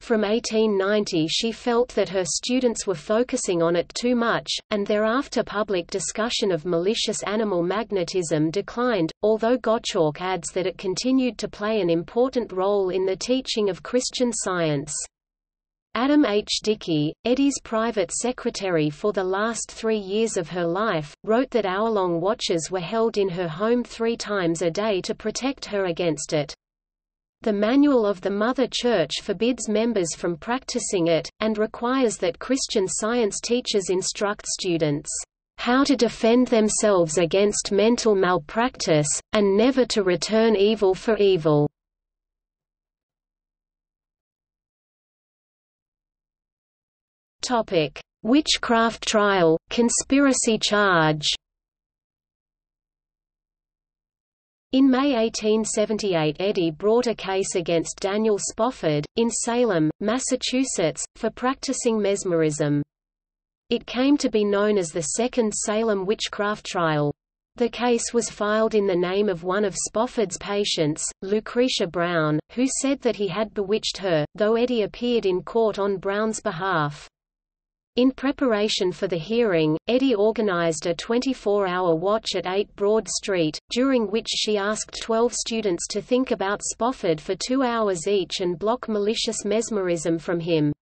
From 1890 she felt that her students were focusing on it too much, and thereafter public discussion of malicious animal magnetism declined, although Gottschalk adds that it continued to play an important role in the teaching of Christian Science. Adam H. Dickey, Eddy's private secretary for the last 3 years of her life, wrote that hour-long watches were held in her home 3 times a day to protect her against it. The Manual of the Mother Church forbids members from practicing it, and requires that Christian Science teachers instruct students how to defend themselves against mental malpractice, and never to return evil for evil. Witchcraft trial, conspiracy charge. In May 1878, Eddy brought a case against Daniel Spofford, in Salem, Massachusetts, for practicing mesmerism. It came to be known as the Second Salem Witchcraft Trial. The case was filed in the name of one of Spofford's patients, Lucretia Brown, who said that he had bewitched her, though Eddy appeared in court on Brown's behalf. In preparation for the hearing, Eddy organized a 24-hour watch at 8 Broad Street, during which she asked 12 students to think about Spofford for 2 hours each and block malicious mesmerism from him.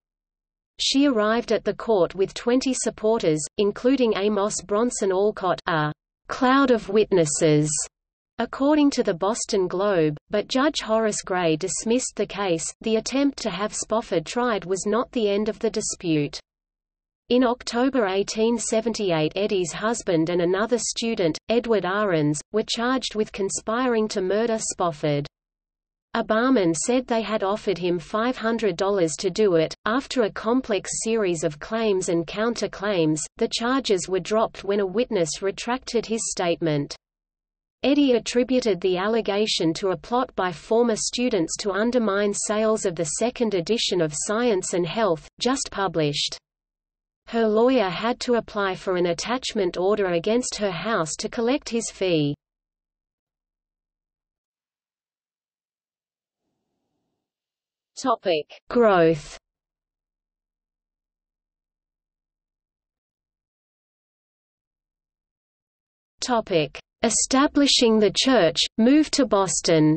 She arrived at the court with 20 supporters, including Amos Bronson Alcott, a cloud of witnesses, according to the Boston Globe, but Judge Horace Gray dismissed the case. The attempt to have Spofford tried was not the end of the dispute. In October 1878, Eddy's husband and another student, Edward Arens, were charged with conspiring to murder Spofford. A barman said they had offered him $500 to do it. After a complex series of claims and counter-claims, the charges were dropped when a witness retracted his statement. Eddy attributed the allegation to a plot by former students to undermine sales of the second edition of Science and Health, just published. Her lawyer had to apply for an attachment order against her house to collect his fee. Topic: Growth. Topic: Establishing the church, move to Boston.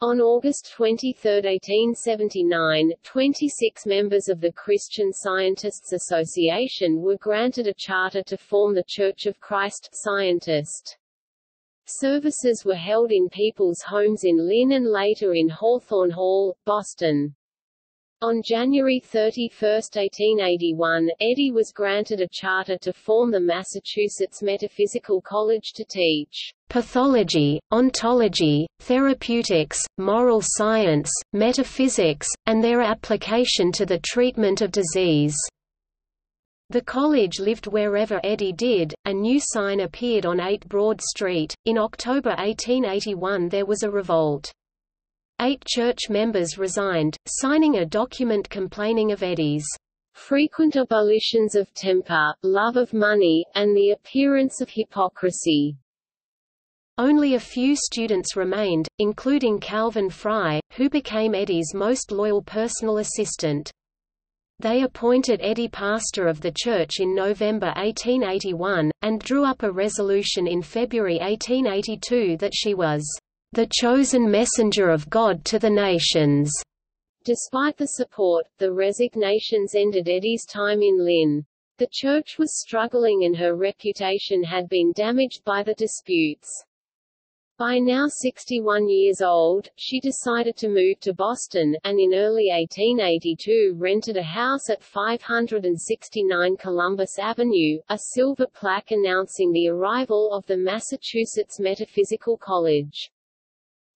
On August 23, 1879, 26 members of the Christian Scientists Association were granted a charter to form the Church of Christ, Scientist. Services were held in people's homes in Lynn and later in Hawthorne Hall, Boston. On January 31, 1881, Eddy was granted a charter to form the Massachusetts Metaphysical College to teach pathology, ontology, therapeutics, moral science, metaphysics, and their application to the treatment of disease. The college lived wherever Eddy did. A new sign appeared on 8 Broad Street. In October 1881, there was a revolt. 8 church members resigned, signing a document complaining of Eddy's frequent ebullitions of temper, love of money, and the appearance of hypocrisy. Only a few students remained, including Calvin Frye, who became Eddy's most loyal personal assistant. They appointed Eddy pastor of the church in November 1881, and drew up a resolution in February 1882 that she was the chosen messenger of God to the nations. Despite the support, the resignations ended Eddy's time in Lynn. The church was struggling and her reputation had been damaged by the disputes. By now 61 years old, she decided to move to Boston, and in early 1882 rented a house at 569 Columbus Avenue, a silver plaque announcing the arrival of the Massachusetts Metaphysical College.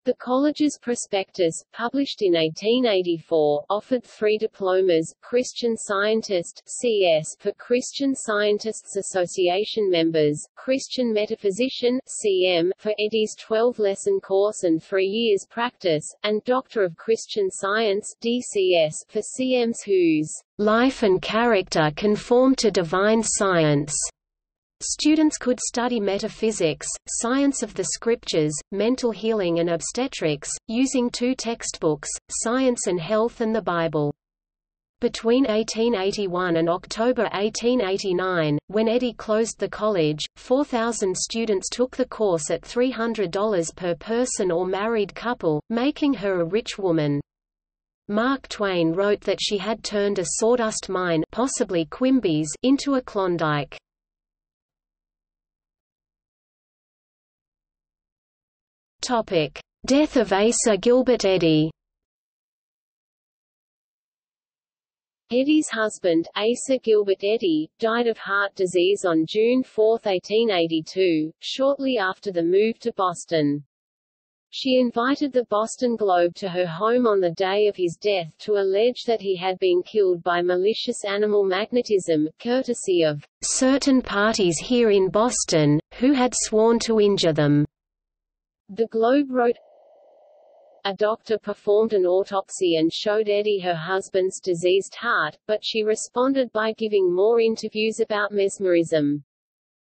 The college's prospectus, published in 1884, offered 3 diplomas, Christian Scientist (CS) for Christian Scientists Association members, Christian Metaphysician (CM) for Eddy's 12-lesson course and 3 years' practice, and Doctor of Christian Science (DCS) for CMs whose life and character conform to divine science. Students could study metaphysics, science of the scriptures, mental healing and obstetrics, using 2 textbooks, Science and Health and the Bible. Between 1881 and October 1889, when Eddy closed the college, 4,000 students took the course at $300 per person or married couple, making her a rich woman. Mark Twain wrote that she had turned a sawdust mine, possibly Quimby's, into a Klondike. Topic: Death of Asa Gilbert Eddy. Eddy's husband, Asa Gilbert Eddy, died of heart disease on June 4, 1882, shortly after the move to Boston. She invited the Boston Globe to her home on the day of his death to allege that he had been killed by malicious animal magnetism, courtesy of certain parties here in Boston, who had sworn to injure them. The Globe wrote, a doctor performed an autopsy and showed Eddy her husband's diseased heart, but she responded by giving more interviews about mesmerism.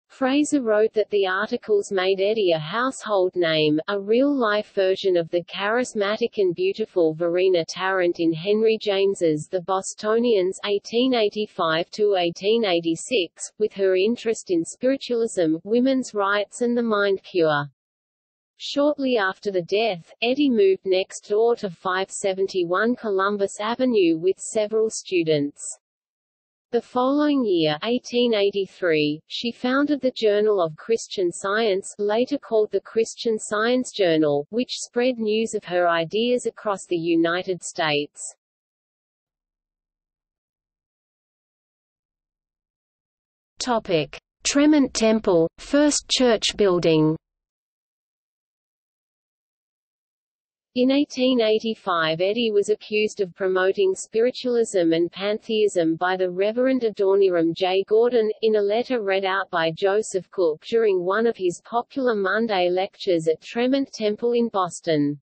Fraser wrote that the articles made Eddy a household name, a real-life version of the charismatic and beautiful Verena Tarrant in Henry James's The Bostonians 1885–1886, with her interest in spiritualism, women's rights and the mind cure. Shortly after the death, Eddy moved next door to 571 Columbus Avenue with several students. The following year, 1883, she founded the Journal of Christian Science, later called the Christian Science Journal, which spread news of her ideas across the United States. Topic: Tremont Temple, first church building. In 1885 Eddy was accused of promoting spiritualism and pantheism by the Reverend Adoniram J. Gordon, in a letter read out by Joseph Cook during one of his popular Monday lectures at Tremont Temple in Boston.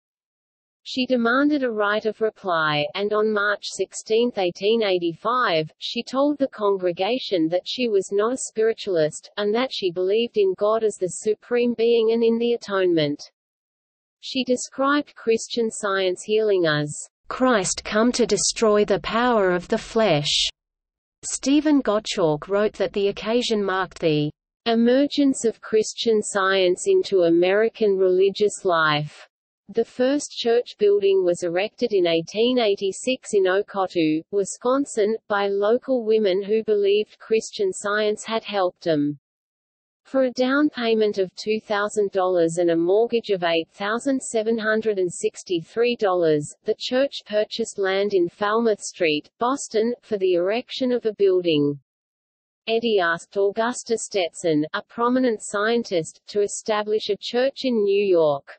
She demanded a right of reply, and on March 16, 1885, she told the congregation that she was not a spiritualist, and that she believed in God as the supreme being and in the atonement. She described Christian Science healing as Christ come to destroy the power of the flesh. Stephen Gottschalk wrote that the occasion marked the emergence of Christian Science into American religious life. The first church building was erected in 1886 in Okotoo, Wisconsin, by local women who believed Christian Science had helped them. For a down payment of $2,000 and a mortgage of $8,763, the church purchased land in Falmouth Street, Boston, for the erection of a building. Eddy asked Augusta Stetson, a prominent scientist, to establish a church in New York.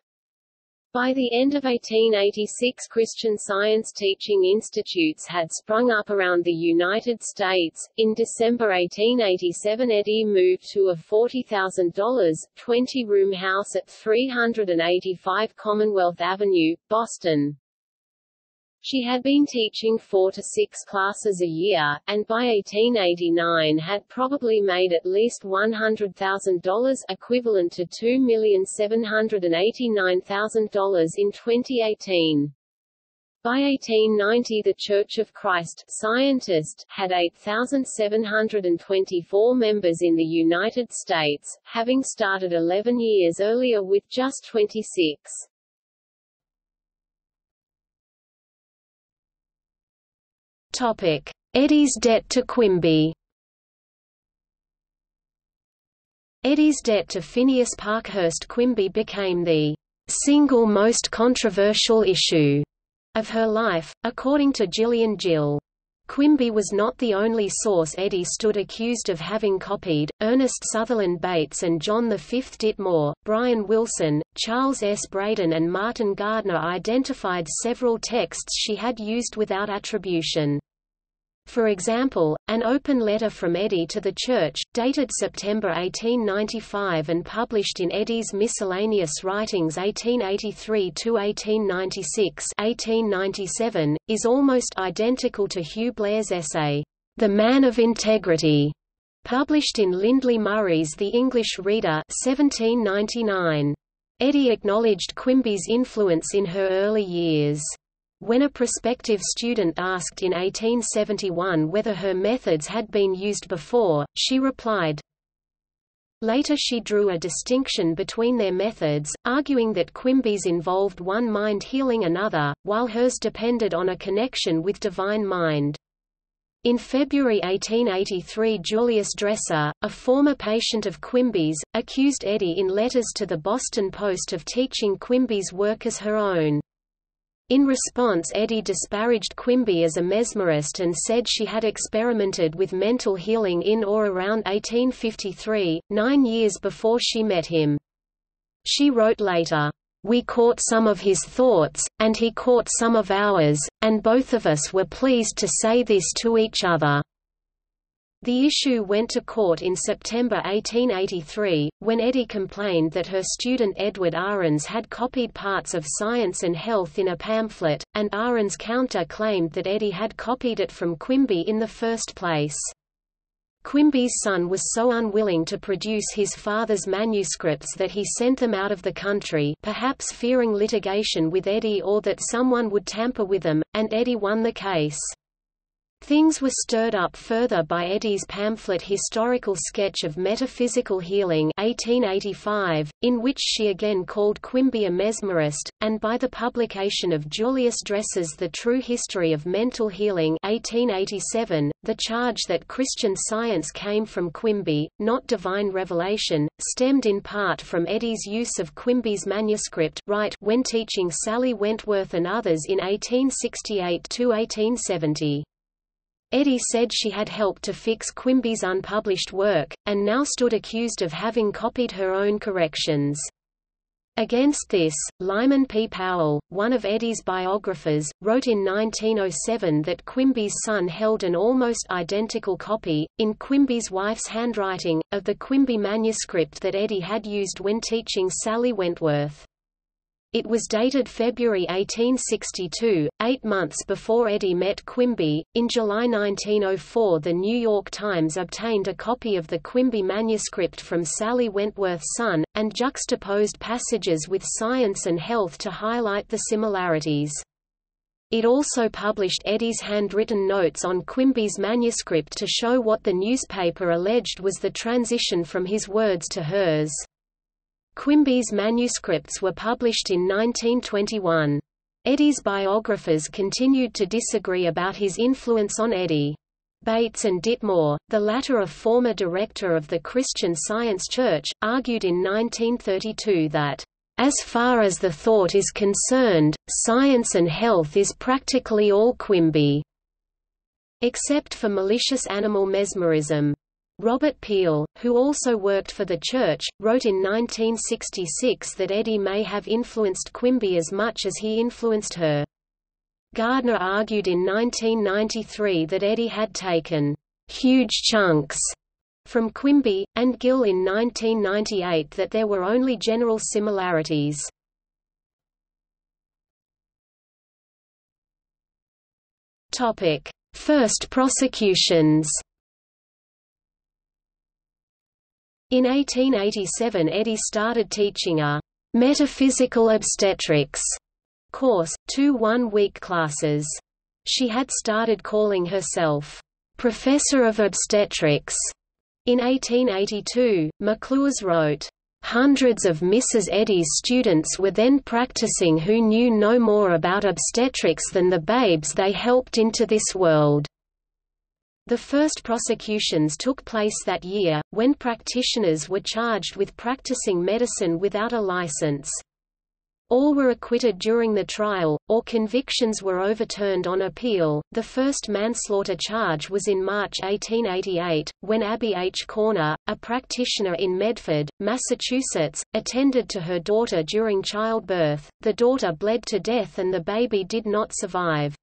By the end of 1886, Christian Science teaching institutes had sprung up around the United States. In December 1887, Eddy moved to a $40,000, 20-room house at 385 Commonwealth Avenue, Boston. She had been teaching 4 to 6 classes a year, and by 1889 had probably made at least $100,000, equivalent to $2,789,000 in 2018. By 1890 the Church of Christ, Scientist, had 8,724 members in the United States, having started 11 years earlier with just 26. Topic: Eddy's debt to Quimby. Eddy's debt to Phineas Parkhurst Quimby became the single most controversial issue of her life, according to Gillian Gill. Quimby was not the only source Eddy stood accused of having copied. Ernest Sutherland Bates and John V. Dittmore, Brian Wilson, Charles S. Braden and Martin Gardner identified several texts she had used without attribution. For example, an open letter from Eddy to the Church, dated September 1895 and published in Eddy's Miscellaneous Writings 1883–1896 is almost identical to Hugh Blair's essay, "The Man of Integrity", published in Lindley Murray's The English Reader 1799. Eddy acknowledged Quimby's influence in her early years. When a prospective student asked in 1871 whether her methods had been used before, she replied. Later she drew a distinction between their methods, arguing that Quimby's involved one mind healing another, while hers depended on a connection with divine mind. In February 1883, Julius Dresser, a former patient of Quimby's, accused Eddy in letters to the Boston Post of teaching Quimby's work as her own. In response, Eddy disparaged Quimby as a mesmerist and said she had experimented with mental healing in or around 1853, 9 years before she met him. She wrote later, We caught some of his thoughts, and he caught some of ours, and both of us were pleased to say this to each other." The issue went to court in September 1883, when Eddy complained that her student Edward Arens had copied parts of Science and Health in a pamphlet, and Arens counter-claimed that Eddy had copied it from Quimby in the first place. Quimby's son was so unwilling to produce his father's manuscripts that he sent them out of the country, perhaps fearing litigation with Eddy or that someone would tamper with them, and Eddy won the case. Things were stirred up further by Eddy's pamphlet Historical Sketch of Metaphysical Healing 1885, in which she again called Quimby a mesmerist, and by the publication of Julius Dresser's The True History of Mental Healing 1887, the charge that Christian Science came from Quimby, not divine revelation, stemmed in part from Eddy's use of Quimby's manuscript right when teaching Sally Wentworth and others in 1868–1870. Eddy said she had helped to fix Quimby's unpublished work, and now stood accused of having copied her own corrections. Against this, Lyman P. Powell, one of Eddy's biographers, wrote in 1907 that Quimby's son held an almost identical copy, in Quimby's wife's handwriting, of the Quimby manuscript that Eddy had used when teaching Sally Wentworth. It was dated February 1862, 8 months before Eddy met Quimby. In July 1904, the New York Times obtained a copy of the Quimby manuscript from Sally Wentworth's son, and juxtaposed passages with Science and Health to highlight the similarities. It also published Eddy's handwritten notes on Quimby's manuscript to show what the newspaper alleged was the transition from his words to hers. Quimby's manuscripts were published in 1921. Eddy's biographers continued to disagree about his influence on Eddy. Bates and Dittmore, the latter a former director of the Christian Science Church, argued in 1932 that, "As far as the thought is concerned, Science and Health is practically all Quimby, except for malicious animal mesmerism." Robert Peel, who also worked for the church, wrote in 1966 that Eddy may have influenced Quimby as much as he influenced her. Gardner argued in 1993 that Eddy had taken huge chunks from Quimby, and Gill in 1998 that there were only general similarities. First prosecutions. In 1887, Eddy started teaching a metaphysical obstetrics course, 2 one-week classes. She had started calling herself Professor of Obstetrics. In 1882, McClure's wrote, "Hundreds of Mrs. Eddy's students were then practicing who knew no more about obstetrics than the babes they helped into this world." The first prosecutions took place that year, when practitioners were charged with practicing medicine without a license. All were acquitted during the trial, or convictions were overturned on appeal. The first manslaughter charge was in March 1888, when Abby H. Corner, a practitioner in Medford, Massachusetts, attended to her daughter during childbirth. The daughter bled to death and the baby did not survive.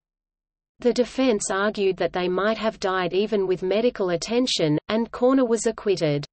The defense argued that they might have died even with medical attention, and Corner was acquitted.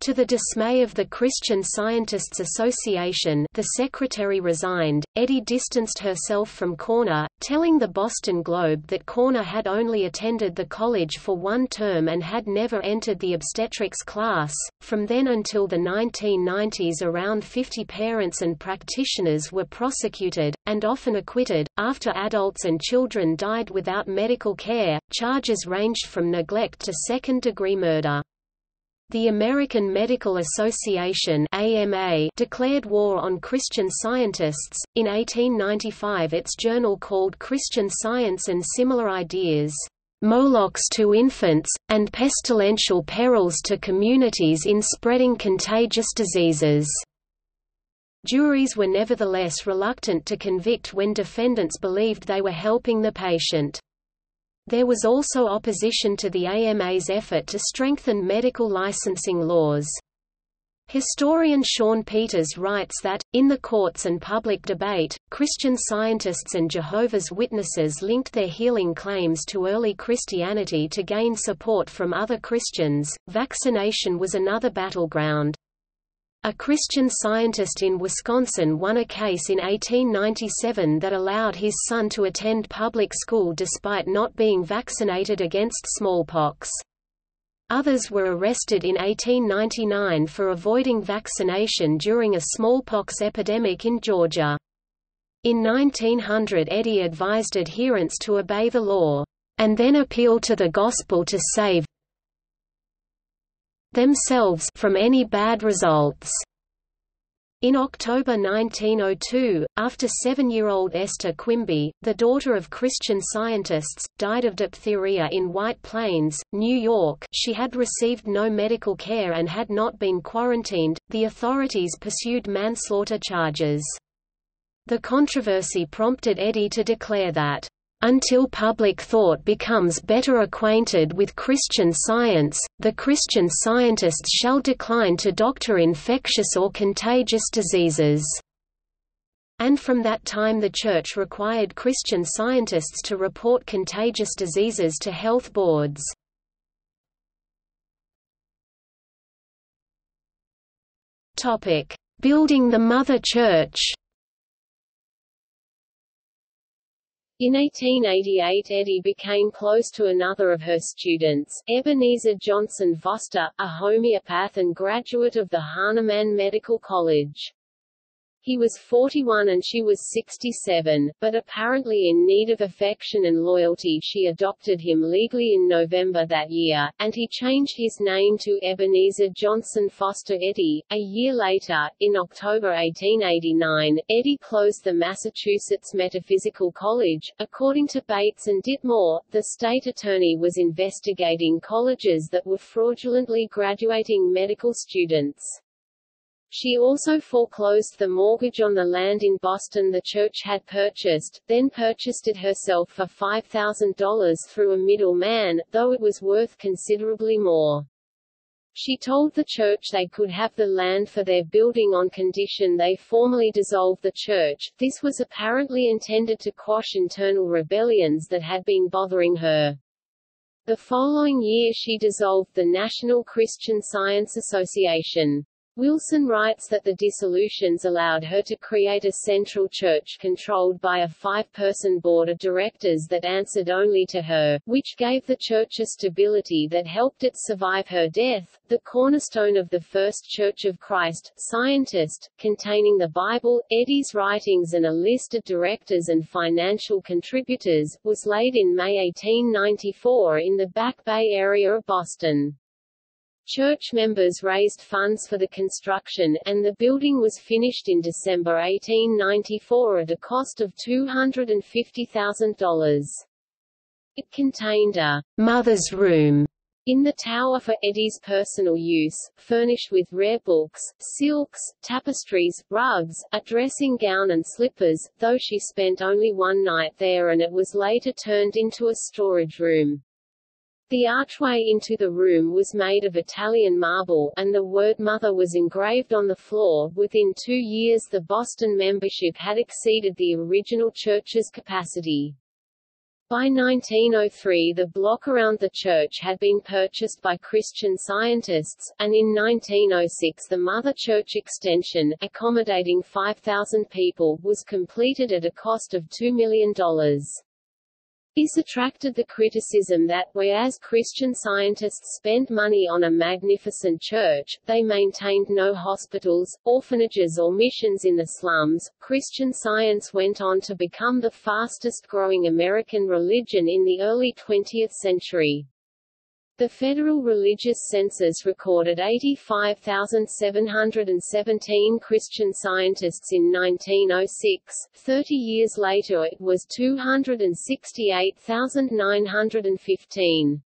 To the dismay of the Christian Scientists Association, the secretary resigned. Eddy distanced herself from Corner, telling the Boston Globe that Corner had only attended the college for 1 term and had never entered the obstetrics class. From then until the 1990s, around 50 parents and practitioners were prosecuted, and often acquitted, after adults and children died without medical care. Charges ranged from neglect to second-degree murder. The American Medical Association (AMA) declared war on Christian Scientists. In 1895, its journal called Christian Science and Similar Ideas "Molochs to infants, and pestilential perils to communities in spreading contagious diseases." Juries were nevertheless reluctant to convict when defendants believed they were helping the patient. There was also opposition to the AMA's effort to strengthen medical licensing laws. Historian Sean Peters writes that, in the courts and public debate, Christian Scientists and Jehovah's Witnesses linked their healing claims to early Christianity to gain support from other Christians. Vaccination was another battleground. A Christian scientist in Wisconsin won a case in 1897 that allowed his son to attend public school despite not being vaccinated against smallpox. Others were arrested in 1899 for avoiding vaccination during a smallpox epidemic in Georgia. In 1900, Eddy advised adherents to obey the law, and then appeal to the gospel to save themselves from any bad results. In October 1902, after seven-year-old Esther Quimby, the daughter of Christian Scientists, died of diphtheria in White Plains, New York. She had received no medical care and had not been quarantined. The authorities pursued manslaughter charges. The controversy prompted Eddy to declare that, "Until public thought becomes better acquainted with Christian Science, the Christian Scientists shall decline to doctor infectious or contagious diseases." And from that time the Church required Christian Scientists to report contagious diseases to health boards. Topic: Building the Mother Church. In 1888 Eddy became close to another of her students, Ebenezer Johnson Foster, a homeopath and graduate of the Hahnemann Medical College. He was 41 and she was 67, but apparently in need of affection and loyalty she adopted him legally in November that year, and he changed his name to Ebenezer Johnson Foster Eddy. A year later, in October 1889, Eddy closed the Massachusetts Metaphysical College. According to Bates and Dittmore, the state attorney was investigating colleges that were fraudulently graduating medical students. She also foreclosed the mortgage on the land in Boston the church had purchased, then purchased it herself for $5,000 through a middleman, though it was worth considerably more. She told the church they could have the land for their building on condition they formally dissolve the church. This was apparently intended to quash internal rebellions that had been bothering her. The following year she dissolved the National Christian Science Association. Wilson writes that the dissolutions allowed her to create a central church controlled by a five-person board of directors that answered only to her, which gave the church a stability that helped it survive her death. The cornerstone of the first Church of Christ, Scientist, containing the Bible, Eddy's writings and a list of directors and financial contributors, was laid in May 1894 in the Back Bay area of Boston. Church members raised funds for the construction, and the building was finished in December 1894 at a cost of $250,000. It contained a mother's room in the tower for Eddy's personal use, furnished with rare books, silks, tapestries, rugs, a dressing gown and slippers, though she spent only one night there and it was later turned into a storage room. The archway into the room was made of Italian marble, and the word Mother was engraved on the floor. Within 2 years, the Boston membership had exceeded the original church's capacity. By 1903, the block around the church had been purchased by Christian Scientists, and in 1906, the Mother Church extension, accommodating 5,000 people, was completed at a cost of $2 million. This attracted the criticism that, whereas Christian Scientists spent money on a magnificent church, they maintained no hospitals, orphanages or missions in the slums. Christian Science went on to become the fastest-growing American religion in the early 20th century. The federal religious census recorded 85,717 Christian Scientists in 1906, 30 years later it was 268,915.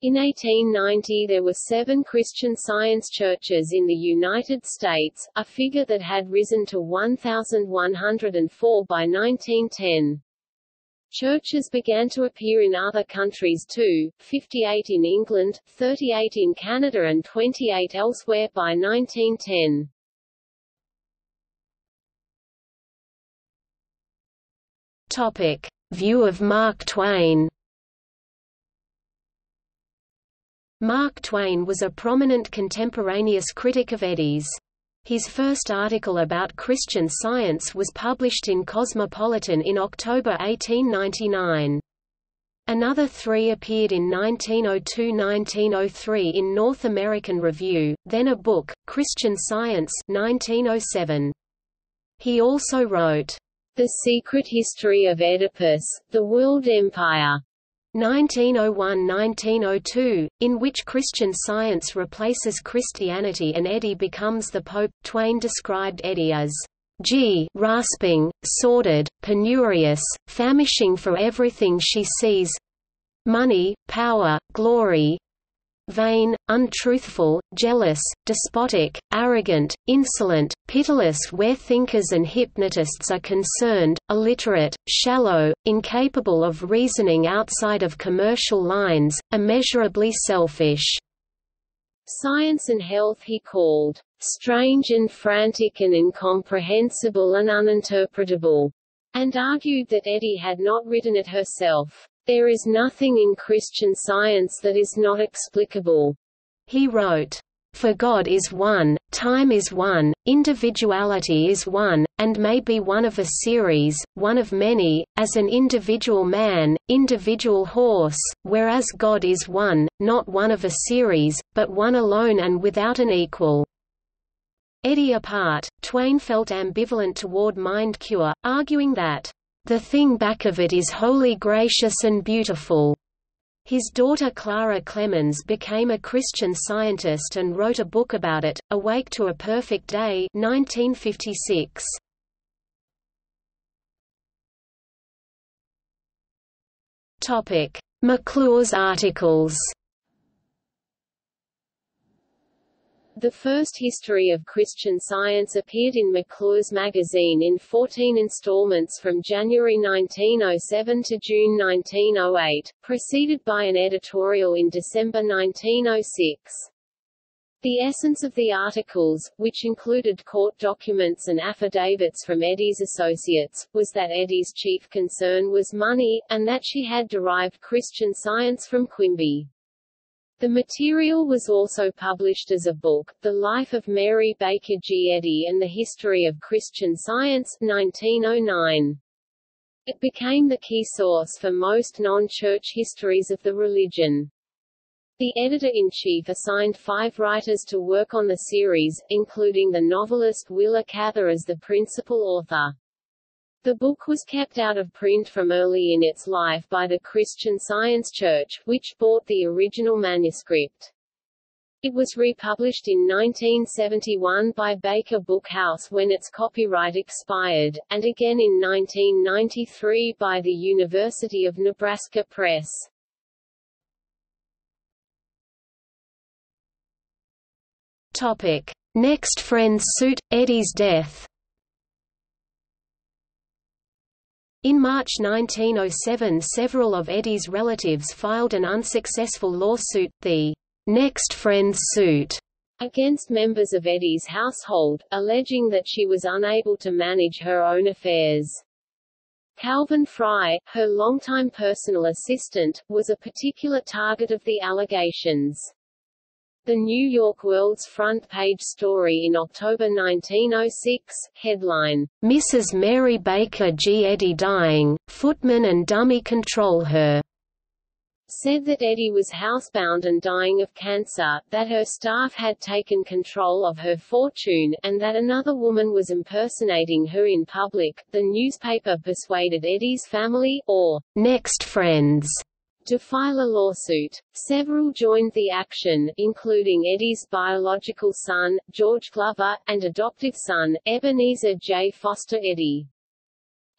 In 1890 there were 7 Christian Science churches in the United States, a figure that had risen to 1,104 by 1910. Churches began to appear in other countries too, 58 in England, 38 in Canada and 28 elsewhere by 1910. Topic: View of Mark Twain. Mark Twain was a prominent contemporaneous critic of Eddy's. His first article about Christian Science was published in Cosmopolitan in October 1899. Another three appeared in 1902–1903 in North American Review, then a book, Christian Science 1907. He also wrote, The Secret History of Oedipus, The World Empire 1901–1902, in which Christian Science replaces Christianity and Eddy becomes the Pope. Twain described Eddy as rasping, sordid, penurious, famishing for everything she sees — money, power, glory — vain, untruthful, jealous, despotic, arrogant, insolent, pitiless where thinkers and hypnotists are concerned, illiterate, shallow, incapable of reasoning outside of commercial lines, immeasurably selfish. Science and Health he called strange and frantic and incomprehensible and uninterpretable, and argued that Eddy had not written it herself. There is nothing in Christian Science that is not explicable. He wrote, For God is one, time is one, individuality is one, and may be one of a series, one of many, as an individual man, individual horse, whereas God is one, not one of a series, but one alone and without an equal. Eddy apart, Twain felt ambivalent toward mind cure, arguing that, the thing back of it is wholly gracious and beautiful. His daughter Clara Clemens became a Christian Scientist and wrote a book about it, Awake to a Perfect Day 1956. Topic: McClure's articles. The first history of Christian Science appeared in McClure's magazine in 14 installments from January 1907 to June 1908, preceded by an editorial in December 1906. The essence of the articles, which included court documents and affidavits from Eddy's associates, was that Eddy's chief concern was money, and that she had derived Christian Science from Quimby. The material was also published as a book, The Life of Mary Baker Eddy and the History of Christian Science, 1909. It became the key source for most non-church histories of the religion. The editor-in-chief assigned 5 writers to work on the series, including the novelist Willa Cather as the principal author. The book was kept out of print from early in its life by the Christian Science Church, which bought the original manuscript. It was republished in 1971 by Baker Book House when its copyright expired, and again in 1993 by the University of Nebraska Press. Topic: Next Friend's Suit, Eddy's Death. In March 1907 several of Eddy's relatives filed an unsuccessful lawsuit, the "Next Friend's Suit", against members of Eddy's household, alleging that she was unable to manage her own affairs. Calvin Frye, her longtime personal assistant, was a particular target of the allegations. The New York World's front-page story in October 1906, headline, Mrs. Mary Baker Eddy Dying, Footman and Dummy Control Her, said that Eddy was housebound and dying of cancer, that her staff had taken control of her fortune, and that another woman was impersonating her in public. The newspaper persuaded Eddy's family, or next friends, to file a lawsuit. Several joined the action, including Eddy's biological son, George Glover, and adoptive son, Ebenezer J. Foster Eddy.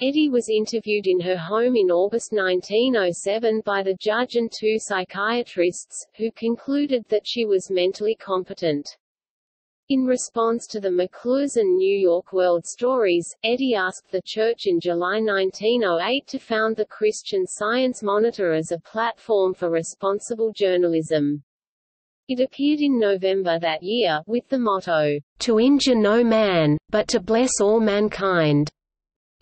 Eddy was interviewed in her home in August 1907 by the judge and 2 psychiatrists, who concluded that she was mentally competent. In response to the McClure's and New York World stories, Eddy asked the Church in July 1908 to found the Christian Science Monitor as a platform for responsible journalism. It appeared in November that year, with the motto, "To injure no man, but to bless all mankind,"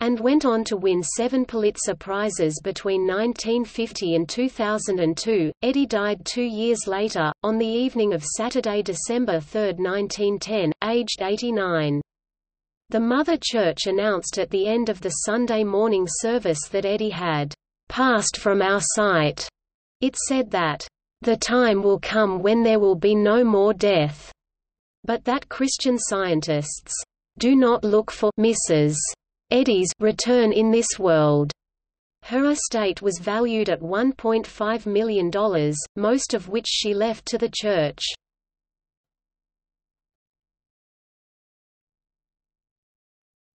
and went on to win 7 Pulitzer Prizes between 1950 and 2002. Eddy died 2 years later, on the evening of Saturday, December 3, 1910, aged 89. The Mother Church announced at the end of the Sunday morning service that Eddy had "passed from our sight." It said that "the time will come when there will be no more death," but that Christian scientists "do not look for Mrs. Eddy's return in this world." Her estate was valued at $1.5 million, most of which she left to the church.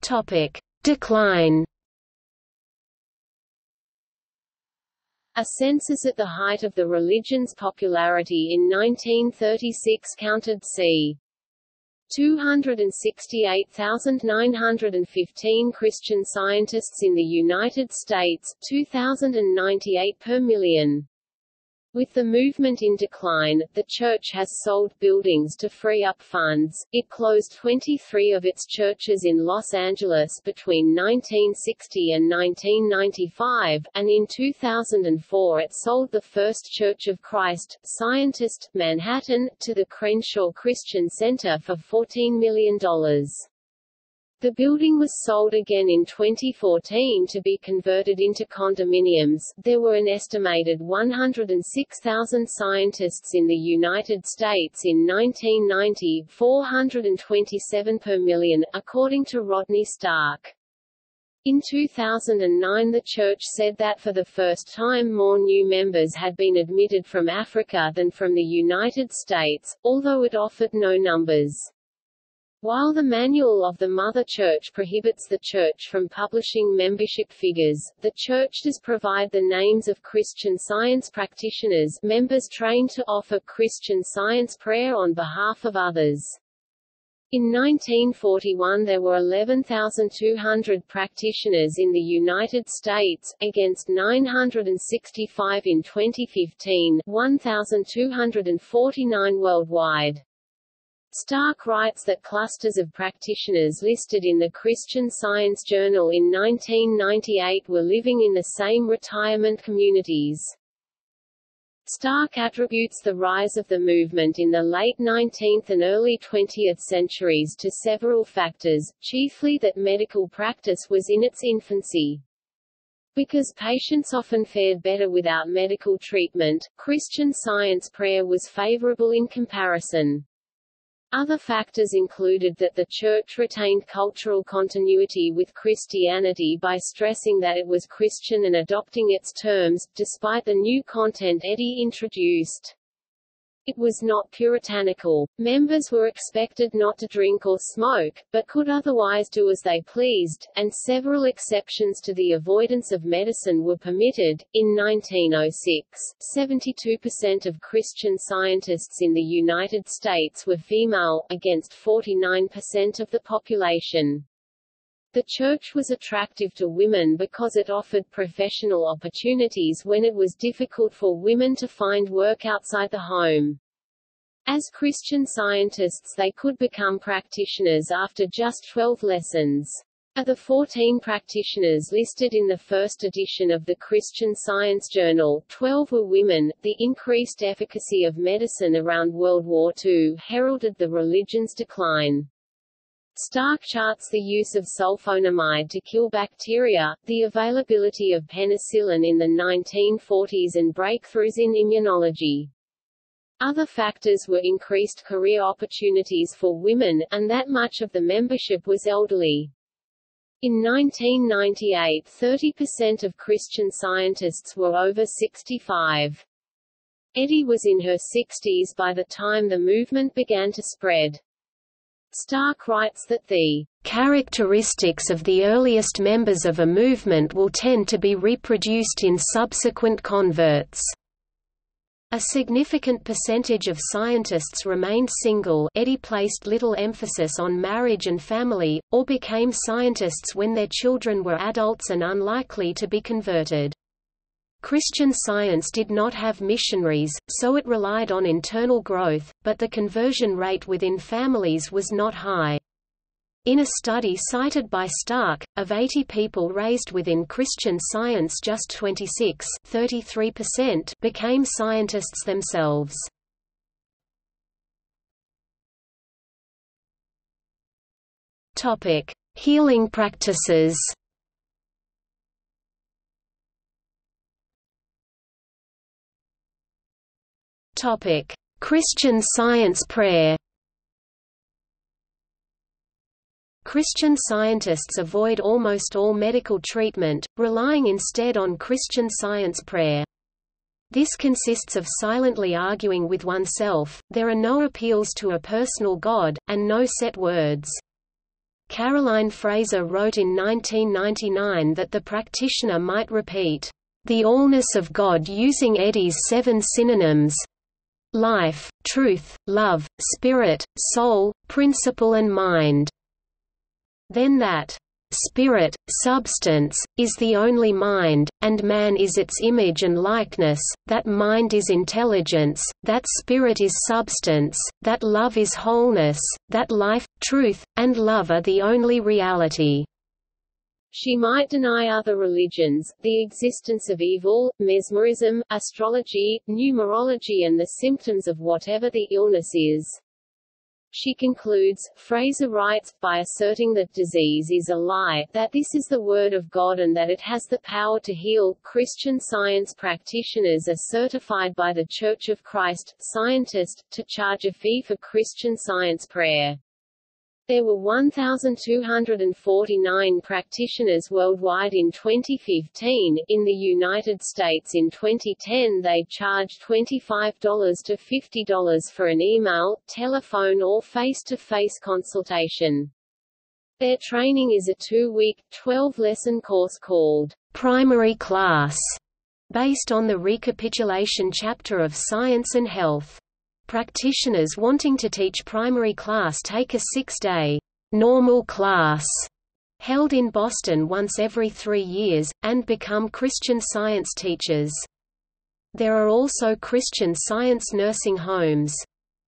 Topic: Decline. A census at the height of the religion's popularity in 1936 counted c. 268,915 Christian scientists in the United States, 2,098 per million. With the movement in decline, the Church has sold buildings to free up funds. It closed 23 of its churches in Los Angeles between 1960 and 1995, and in 2004 it sold the First Church of Christ, Scientist, Manhattan, to the Crenshaw Christian Center for $14 million. The building was sold again in 2014 to be converted into condominiums. There were an estimated 106,000 scientists in the United States in 1990, 427 per million, according to Rodney Stark. In 2009 the Church said that for the first time more new members had been admitted from Africa than from the United States, although it offered no numbers. While the Manual of the Mother Church prohibits the Church from publishing membership figures, the Church does provide the names of Christian Science practitioners, members trained to offer Christian Science prayer on behalf of others. In 1941 there were 11,200 practitioners in the United States, against 965 in 2015, 1,249 worldwide. Stark writes that clusters of practitioners listed in the Christian Science Journal in 1998 were living in the same retirement communities. Stark attributes the rise of the movement in the late 19th and early 20th centuries to several factors, chiefly that medical practice was in its infancy. Because patients often fared better without medical treatment, Christian Science prayer was favorable in comparison. Other factors included that the Church retained cultural continuity with Christianity by stressing that it was Christian and adopting its terms, despite the new content Eddy introduced. It was not puritanical. Members were expected not to drink or smoke, but could otherwise do as they pleased, and several exceptions to the avoidance of medicine were permitted. In 1906, 72% of Christian scientists in the United States were female, against 49% of the population. The Church was attractive to women because it offered professional opportunities when it was difficult for women to find work outside the home. As Christian scientists they could become practitioners after just 12 lessons. Of the 14 practitioners listed in the first edition of the Christian Science Journal, 12 were women. The increased efficacy of medicine around World War II heralded the religion's decline. Stark charts the use of sulfonamide to kill bacteria, the availability of penicillin in the 1940s and breakthroughs in immunology. Other factors were increased career opportunities for women, and that much of the membership was elderly. In 1998, 30% of Christian scientists were over 65. Eddy was in her 60s by the time the movement began to spread. Stark writes that the "characteristics of the earliest members of a movement will tend to be reproduced in subsequent converts." A significant percentage of scientists remained single. Eddy placed little emphasis on marriage and family, or became scientists when their children were adults and unlikely to be converted. Christian Science did not have missionaries, so it relied on internal growth, but the conversion rate within families was not high. In a study cited by Stark, of 80 people raised within Christian Science, just 26 (33%) became scientists themselves. Topic: Healing practices. Topic: Christian Science prayer. Christian scientists avoid almost all medical treatment, relying instead on Christian Science prayer. This consists of silently arguing with oneself. There are no appeals to a personal God, and no set words. Caroline Fraser wrote in 1999 that the practitioner might repeat, "The allness of God," using Eddy's 7 synonyms: life, truth, love, spirit, soul, principle and mind. Then that spirit, substance, is the only mind, and man is its image and likeness, that mind is intelligence, that spirit is substance, that love is wholeness, that life, truth, and love are the only reality. She might deny other religions, the existence of evil, mesmerism, astrology, numerology and the symptoms of whatever the illness is. She concludes, Fraser writes, by asserting that disease is a lie, that this is the word of God and that it has the power to heal. Christian Science practitioners are certified by the Church of Christ, Scientist, to charge a fee for Christian Science prayer. There were 1,249 practitioners worldwide in 2015. In the United States in 2010 they charged $25 to $50 for an email, telephone or face-to-face consultation. Their training is a 2-week, 12-lesson course called Primary Class, based on the recapitulation chapter of Science and Health. Practitioners wanting to teach primary class take a 6-day normal class held in Boston once every 3 years, and become Christian Science teachers. There are also Christian Science nursing homes.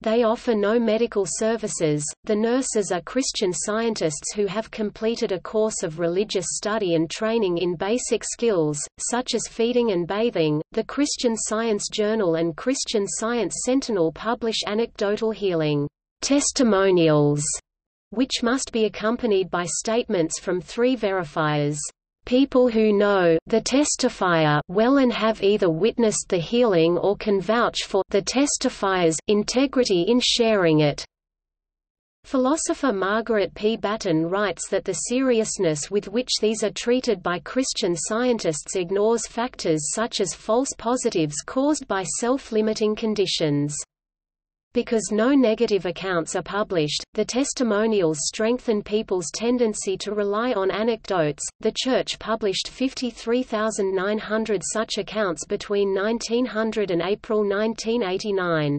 They offer no medical services. The nurses are Christian scientists who have completed a course of religious study and training in basic skills, such as feeding and bathing. The Christian Science Journal and Christian Science Sentinel publish anecdotal healing testimonials, which must be accompanied by statements from 3 verifiers. People who know the testifier well and have either witnessed the healing or can vouch for the testifier's integrity in sharing it. Philosopher Margaret P. Batten writes that the seriousness with which these are treated by Christian scientists ignores factors such as false positives caused by self-limiting conditions. Because no negative accounts are published, the testimonials strengthen people's tendency to rely on anecdotes. The Church published 53,900 such accounts between 1900 and April 1989.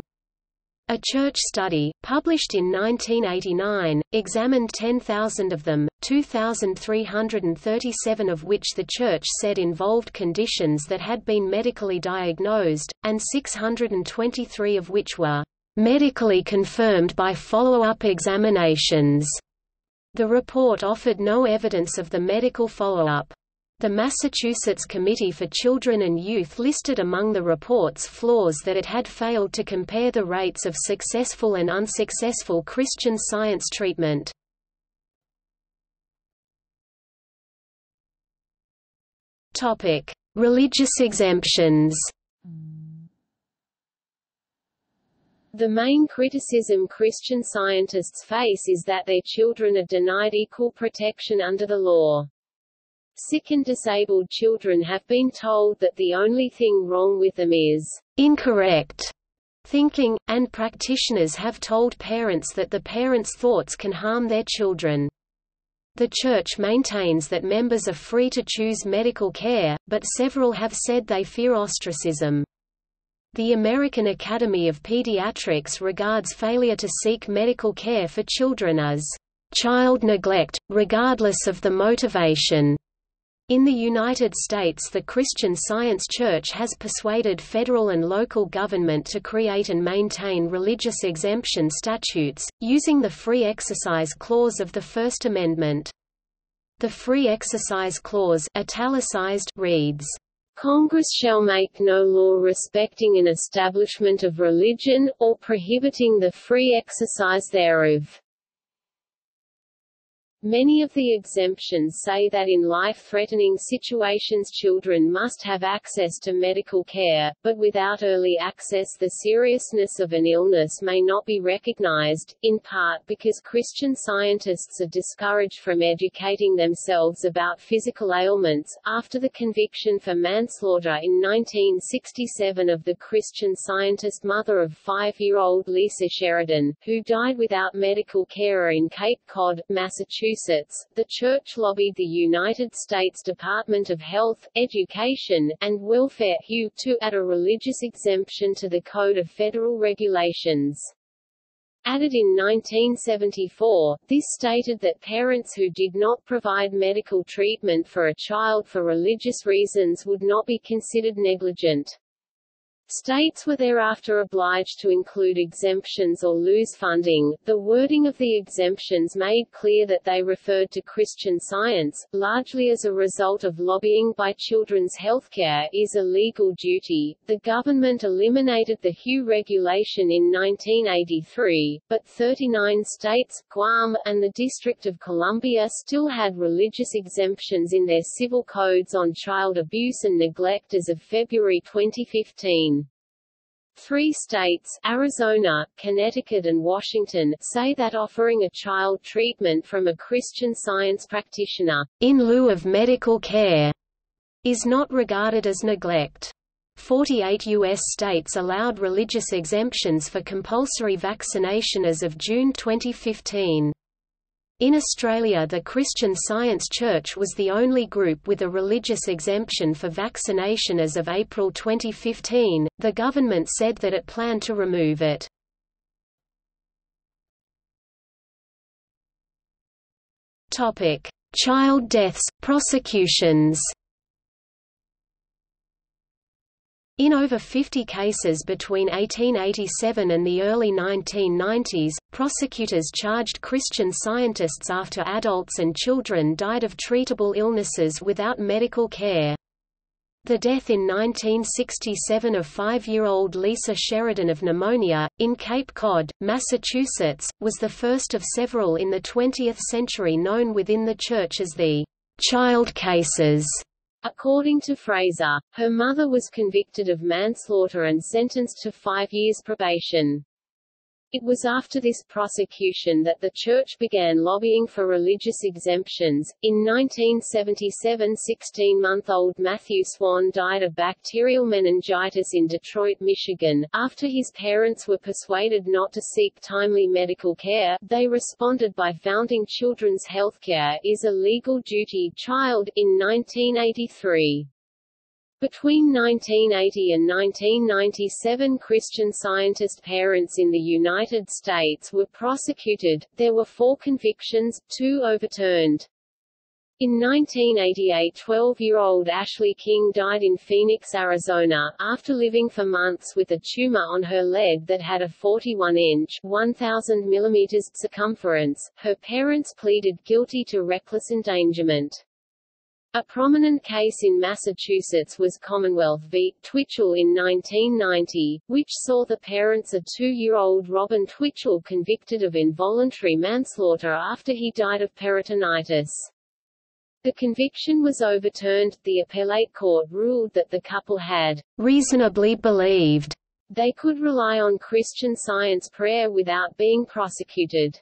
A Church study, published in 1989, examined 10,000 of them, 2,337 of which the Church said involved conditions that had been medically diagnosed, and 623 of which were medically confirmed by follow-up examinations. The report offered no evidence of the medical follow-up. The Massachusetts Committee for Children and Youth listed among the report's flaws that it had failed to compare the rates of successful and unsuccessful Christian Science treatment. Topic: Religious exemptions. The main criticism Christian scientists face is that their children are denied equal protection under the law. Sick and disabled children have been told that the only thing wrong with them is incorrect thinking, and practitioners have told parents that the parents' thoughts can harm their children. The Church maintains that members are free to choose medical care, but several have said they fear ostracism. The American Academy of Pediatrics regards failure to seek medical care for children as child neglect, regardless of the motivation. In the United States, the Christian Science Church has persuaded federal and local government to create and maintain religious exemption statutes, using the Free Exercise Clause of the First Amendment. The Free Exercise Clause, italicized, reads, "Congress shall make no law respecting an establishment of religion, or prohibiting the free exercise thereof." Many of the exemptions say that in life-threatening situations children must have access to medical care, but without early access the seriousness of an illness may not be recognized, in part because Christian scientists are discouraged from educating themselves about physical ailments. After the conviction for manslaughter in 1967 of the Christian scientist mother of 5-year-old Lisa Sheridan, who died without medical care in Cape Cod, Massachusetts, the Church lobbied the United States Department of Health, Education, and Welfare to add a religious exemption to the Code of Federal Regulations. Added in 1974, this stated that parents who did not provide medical treatment for a child for religious reasons would not be considered negligent. States were thereafter obliged to include exemptions or lose funding. The wording of the exemptions made clear that they referred to Christian Science, largely as a result of lobbying by children's healthcare is a legal duty. The government eliminated the Hugh regulation in 1983, but 39 states, Guam, and the District of Columbia still had religious exemptions in their civil codes on child abuse and neglect as of February 2015. Three states, Arizona, Connecticut and Washington, say that offering a child treatment from a Christian Science practitioner, in lieu of medical care, is not regarded as neglect. 48 U.S. states allowed religious exemptions for compulsory vaccination as of June 2015. In Australia, the Christian Science Church was the only group with a religious exemption for vaccination as of April 2015. The government said that it planned to remove it. Topic: Child deaths, prosecutions. In over 50 cases between 1887 and the early 1990s, prosecutors charged Christian scientists after adults and children died of treatable illnesses without medical care. The death in 1967 of 5-year-old Lisa Sheridan of pneumonia, in Cape Cod, Massachusetts, was the first of several in the 20th century known within the Church as the "child cases." According to Fraser, her mother was convicted of manslaughter and sentenced to 5 years probation. It was after this prosecution that the Church began lobbying for religious exemptions. In 1977, 16-month-old Matthew Swan died of bacterial meningitis in Detroit, Michigan, after his parents were persuaded not to seek timely medical care. They responded by founding Children's Healthcare is a Legal Duty Child in 1983. Between 1980 and 1997, Christian Scientist parents in the United States were prosecuted. There were 4 convictions, 2 overturned. In 1988, 12-year-old Ashley King died in Phoenix, Arizona, after living for months with a tumor on her leg that had a 41-inch (1,000 mm) circumference. Her parents pleaded guilty to reckless endangerment. A prominent case in Massachusetts was Commonwealth v. Twitchell in 1990, which saw the parents of 2-year-old Robin Twitchell convicted of involuntary manslaughter after he died of peritonitis. The conviction was overturned. The appellate court ruled that the couple had reasonably believed they could rely on Christian Science prayer without being prosecuted.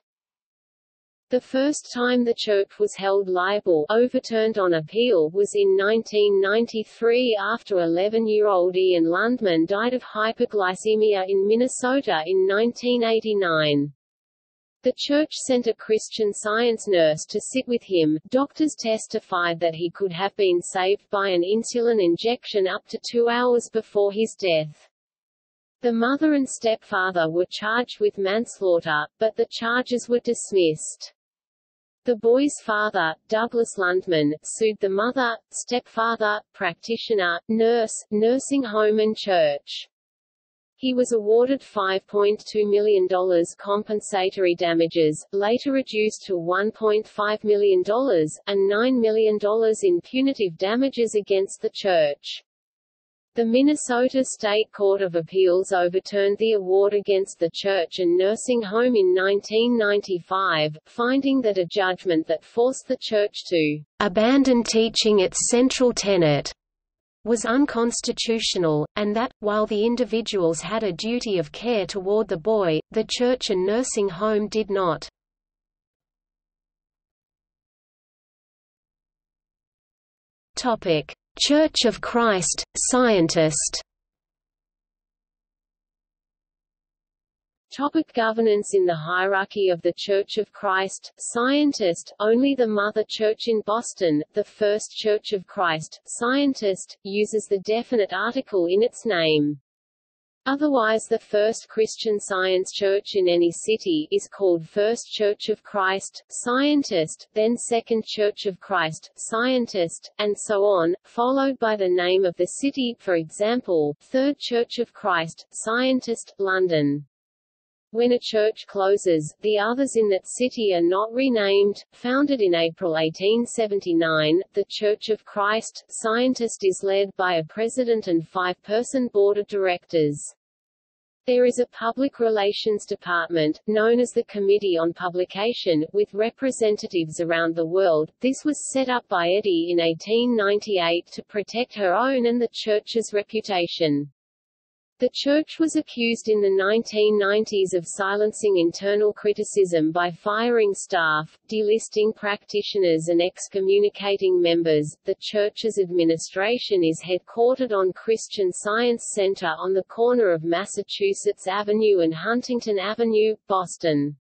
The first time the Church was held liable, overturned on appeal, was in 1993 after 11-year-old Ian Lundman died of hyperglycemia in Minnesota in 1989. The Church sent a Christian Science nurse to sit with him. Doctors testified that he could have been saved by an insulin injection up to 2 hours before his death. The mother and stepfather were charged with manslaughter, but the charges were dismissed. The boy's father, Douglas Lundman, sued the mother, stepfather, practitioner, nurse, nursing home and church. He was awarded $5.2 million compensatory damages, later reduced to $1.5 million, and $9 million in punitive damages against the church. The Minnesota State Court of Appeals overturned the award against the church and nursing home in 1995, finding that a judgment that forced the church to abandon teaching its central tenet was unconstitutional, and that, while the individuals had a duty of care toward the boy, the church and nursing home did not. Church of Christ, Scientist. Topic: governance. In the hierarchy of the Church of Christ, Scientist, only the Mother Church in Boston, the First Church of Christ, Scientist, uses the definite article in its name. Otherwise, the first Christian Science church in any city is called First Church of Christ, Scientist, then Second Church of Christ, Scientist, and so on, followed by the name of the city, for example, Third Church of Christ, Scientist, London. When a church closes, the others in that city are not renamed. Founded in April 1879, the Church of Christ, Scientist is led by a president and five-person board of directors. There is a public relations department, known as the Committee on Publication, with representatives around the world. This was set up by Eddy in 1898 to protect her own and the Church's reputation. The Church was accused in the 1990s of silencing internal criticism by firing staff, delisting practitioners, and excommunicating members. The Church's administration is headquartered on Christian Science Center on the corner of Massachusetts Avenue and Huntington Avenue, Boston.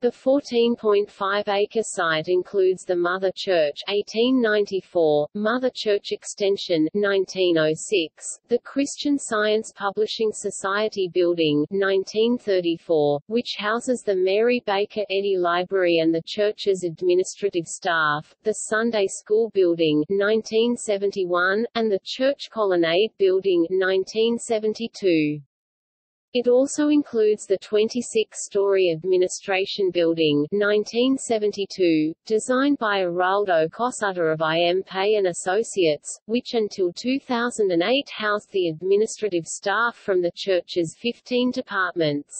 The 14.5-acre site includes the Mother Church 1894, Mother Church Extension 1906, the Christian Science Publishing Society Building 1934, which houses the Mary Baker Eddy Library and the Church's administrative staff, the Sunday School Building 1971, and the Church Colonnade Building 1972. It also includes the 26-story Administration Building 1972, designed by Araldo Cosutter of I.M. Pei & Associates, which until 2008 housed the administrative staff from the church's 15 departments.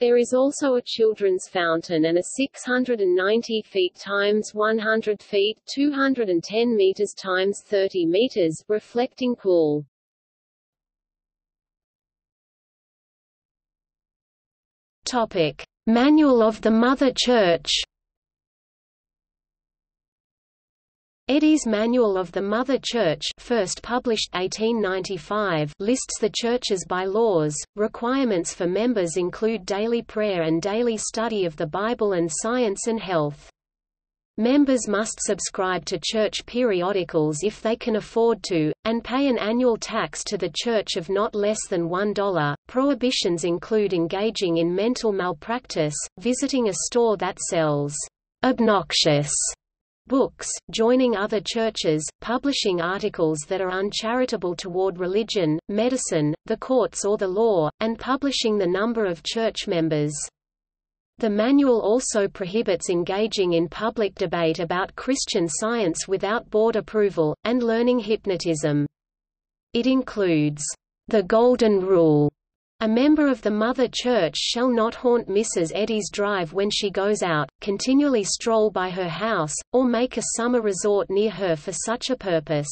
There is also a children's fountain and a 690 feet times 100 feet 210 meters times 30 meters reflecting pool. Topic: Manual of the Mother Church. Eddy's Manual of the Mother Church, first published 1895, lists the church's bylaws. Requirements for members include daily prayer and daily study of the Bible and Science and Health. Members must subscribe to church periodicals if they can afford to, and pay an annual tax to the church of not less than $1. Prohibitions include engaging in mental malpractice, visiting a store that sells obnoxious books, joining other churches, publishing articles that are uncharitable toward religion, medicine, the courts or the law, and publishing the number of church members. The manual also prohibits engaging in public debate about Christian Science without board approval, and learning hypnotism. It includes the Golden Rule. A member of the Mother Church shall not haunt Mrs. Eddy's drive when she goes out, continually stroll by her house, or make a summer resort near her for such a purpose.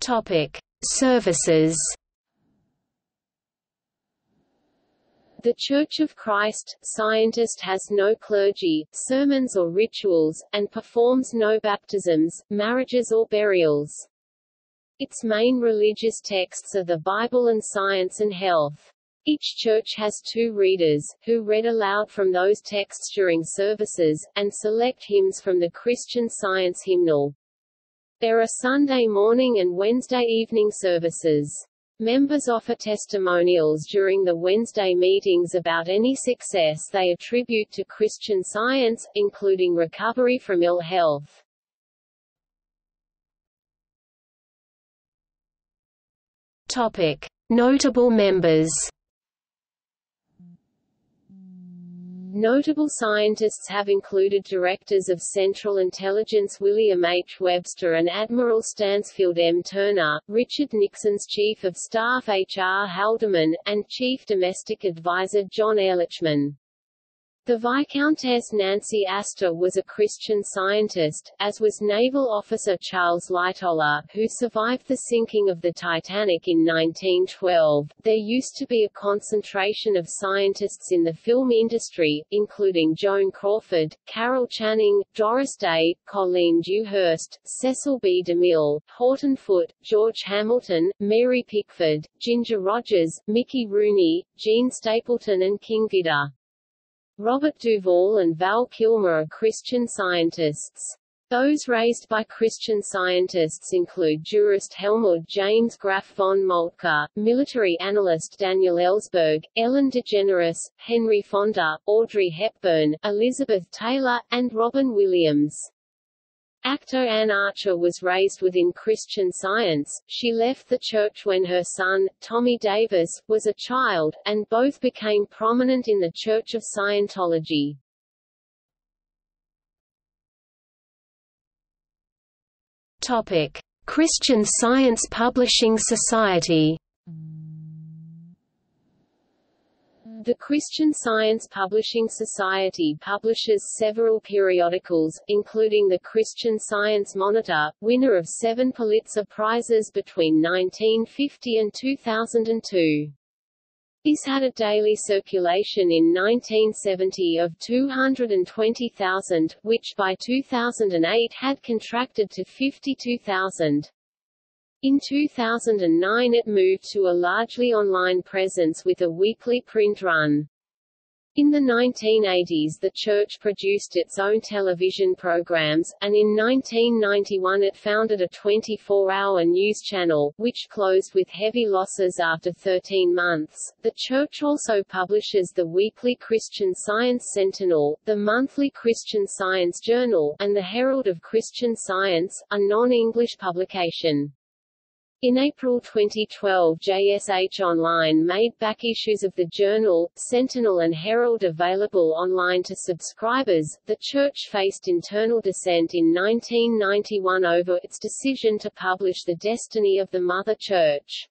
Topic: Services. The Church of Christ, Scientist has no clergy, sermons or rituals, and performs no baptisms, marriages or burials. Its main religious texts are the Bible and Science and Health. Each church has two readers, who read aloud from those texts during services, and select hymns from the Christian Science hymnal. There are Sunday morning and Wednesday evening services. Members offer testimonials during the Wednesday meetings about any success they attribute to Christian Science, including recovery from ill health. Topic: Notable members. Notable scientists have included directors of Central Intelligence William H. Webster and Admiral Stansfield M. Turner, Richard Nixon's Chief of Staff H. R. Haldeman, and Chief Domestic Advisor John Ehrlichman. The Viscountess Nancy Astor was a Christian Scientist, as was naval officer Charles Lightoller, who survived the sinking of the Titanic in 1912. There used to be a concentration of scientists in the film industry, including Joan Crawford, Carol Channing, Doris Day, Colleen Dewhurst, Cecil B. DeMille, Horton Foote, George Hamilton, Mary Pickford, Ginger Rogers, Mickey Rooney, Jean Stapleton and King Vidor. Robert Duvall and Val Kilmer are Christian Scientists. Those raised by Christian Scientists include jurist Helmut James Graf von Moltke, military analyst Daniel Ellsberg, Ellen DeGeneres, Henry Fonda, Audrey Hepburn, Elizabeth Taylor, and Robin Williams. Actor Ann Archer was raised within Christian Science. She left the church when her son, Tommy Davis, was a child, and both became prominent in the Church of Scientology. Topic: Christian Science Publishing Society. The Christian Science Publishing Society publishes several periodicals, including the Christian Science Monitor, winner of 7 Pulitzer Prizes between 1950 and 2002. This had a daily circulation in 1970 of 220,000, which by 2008 had contracted to 52,000. In 2009 it moved to a largely online presence with a weekly print run. In the 1980s the church produced its own television programs, and in 1991 it founded a 24-hour news channel, which closed with heavy losses after 13 months. The church also publishes the weekly Christian Science Sentinel, the monthly Christian Science Journal, and the Herald of Christian Science, a non-English publication. In April 2012 JSH Online made back issues of the Journal, Sentinel and Herald available online to subscribers. The church faced internal dissent in 1991 over its decision to publish The Destiny of the Mother Church.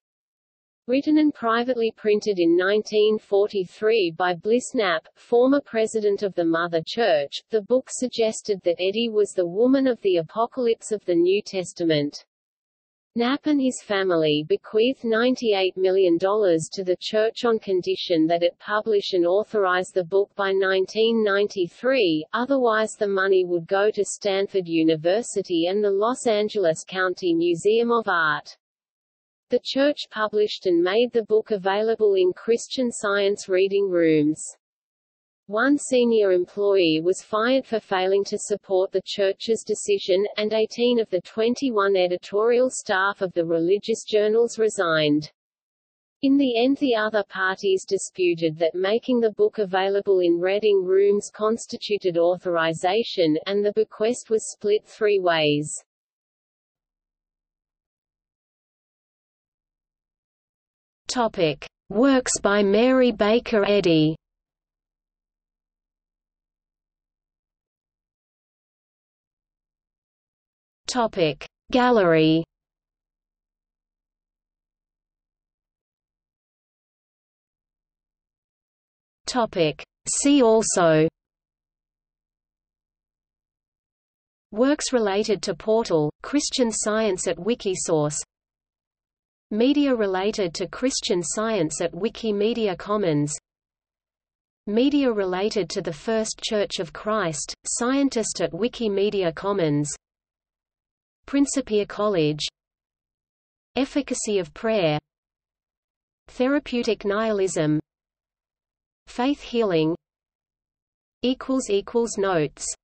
Written and privately printed in 1943 by Bliss Knapp, former president of the Mother Church, the book suggested that Eddy was the woman of the apocalypse of the New Testament. Knapp and his family bequeathed $98 million to the church on condition that it publish and authorize the book by 1993, otherwise the money would go to Stanford University and the Los Angeles County Museum of Art. The church published and made the book available in Christian Science reading rooms. One senior employee was fired for failing to support the church's decision, and 18 of the 21 editorial staff of the religious journals resigned. In the end, the other parties disputed that making the book available in reading rooms constituted authorization, and the bequest was split 3 ways. Topic: Works by Mary Baker Eddy. Topic: Gallery. Topic: See also. Works related to Portal, Christian Science at Wikisource. Media related to Christian Science at Wikimedia Commons. Media related to the First Church of Christ, Scientist at Wikimedia Commons. Principia College. Efficacy of Prayer. Therapeutic Nihilism. Faith Healing. == Notes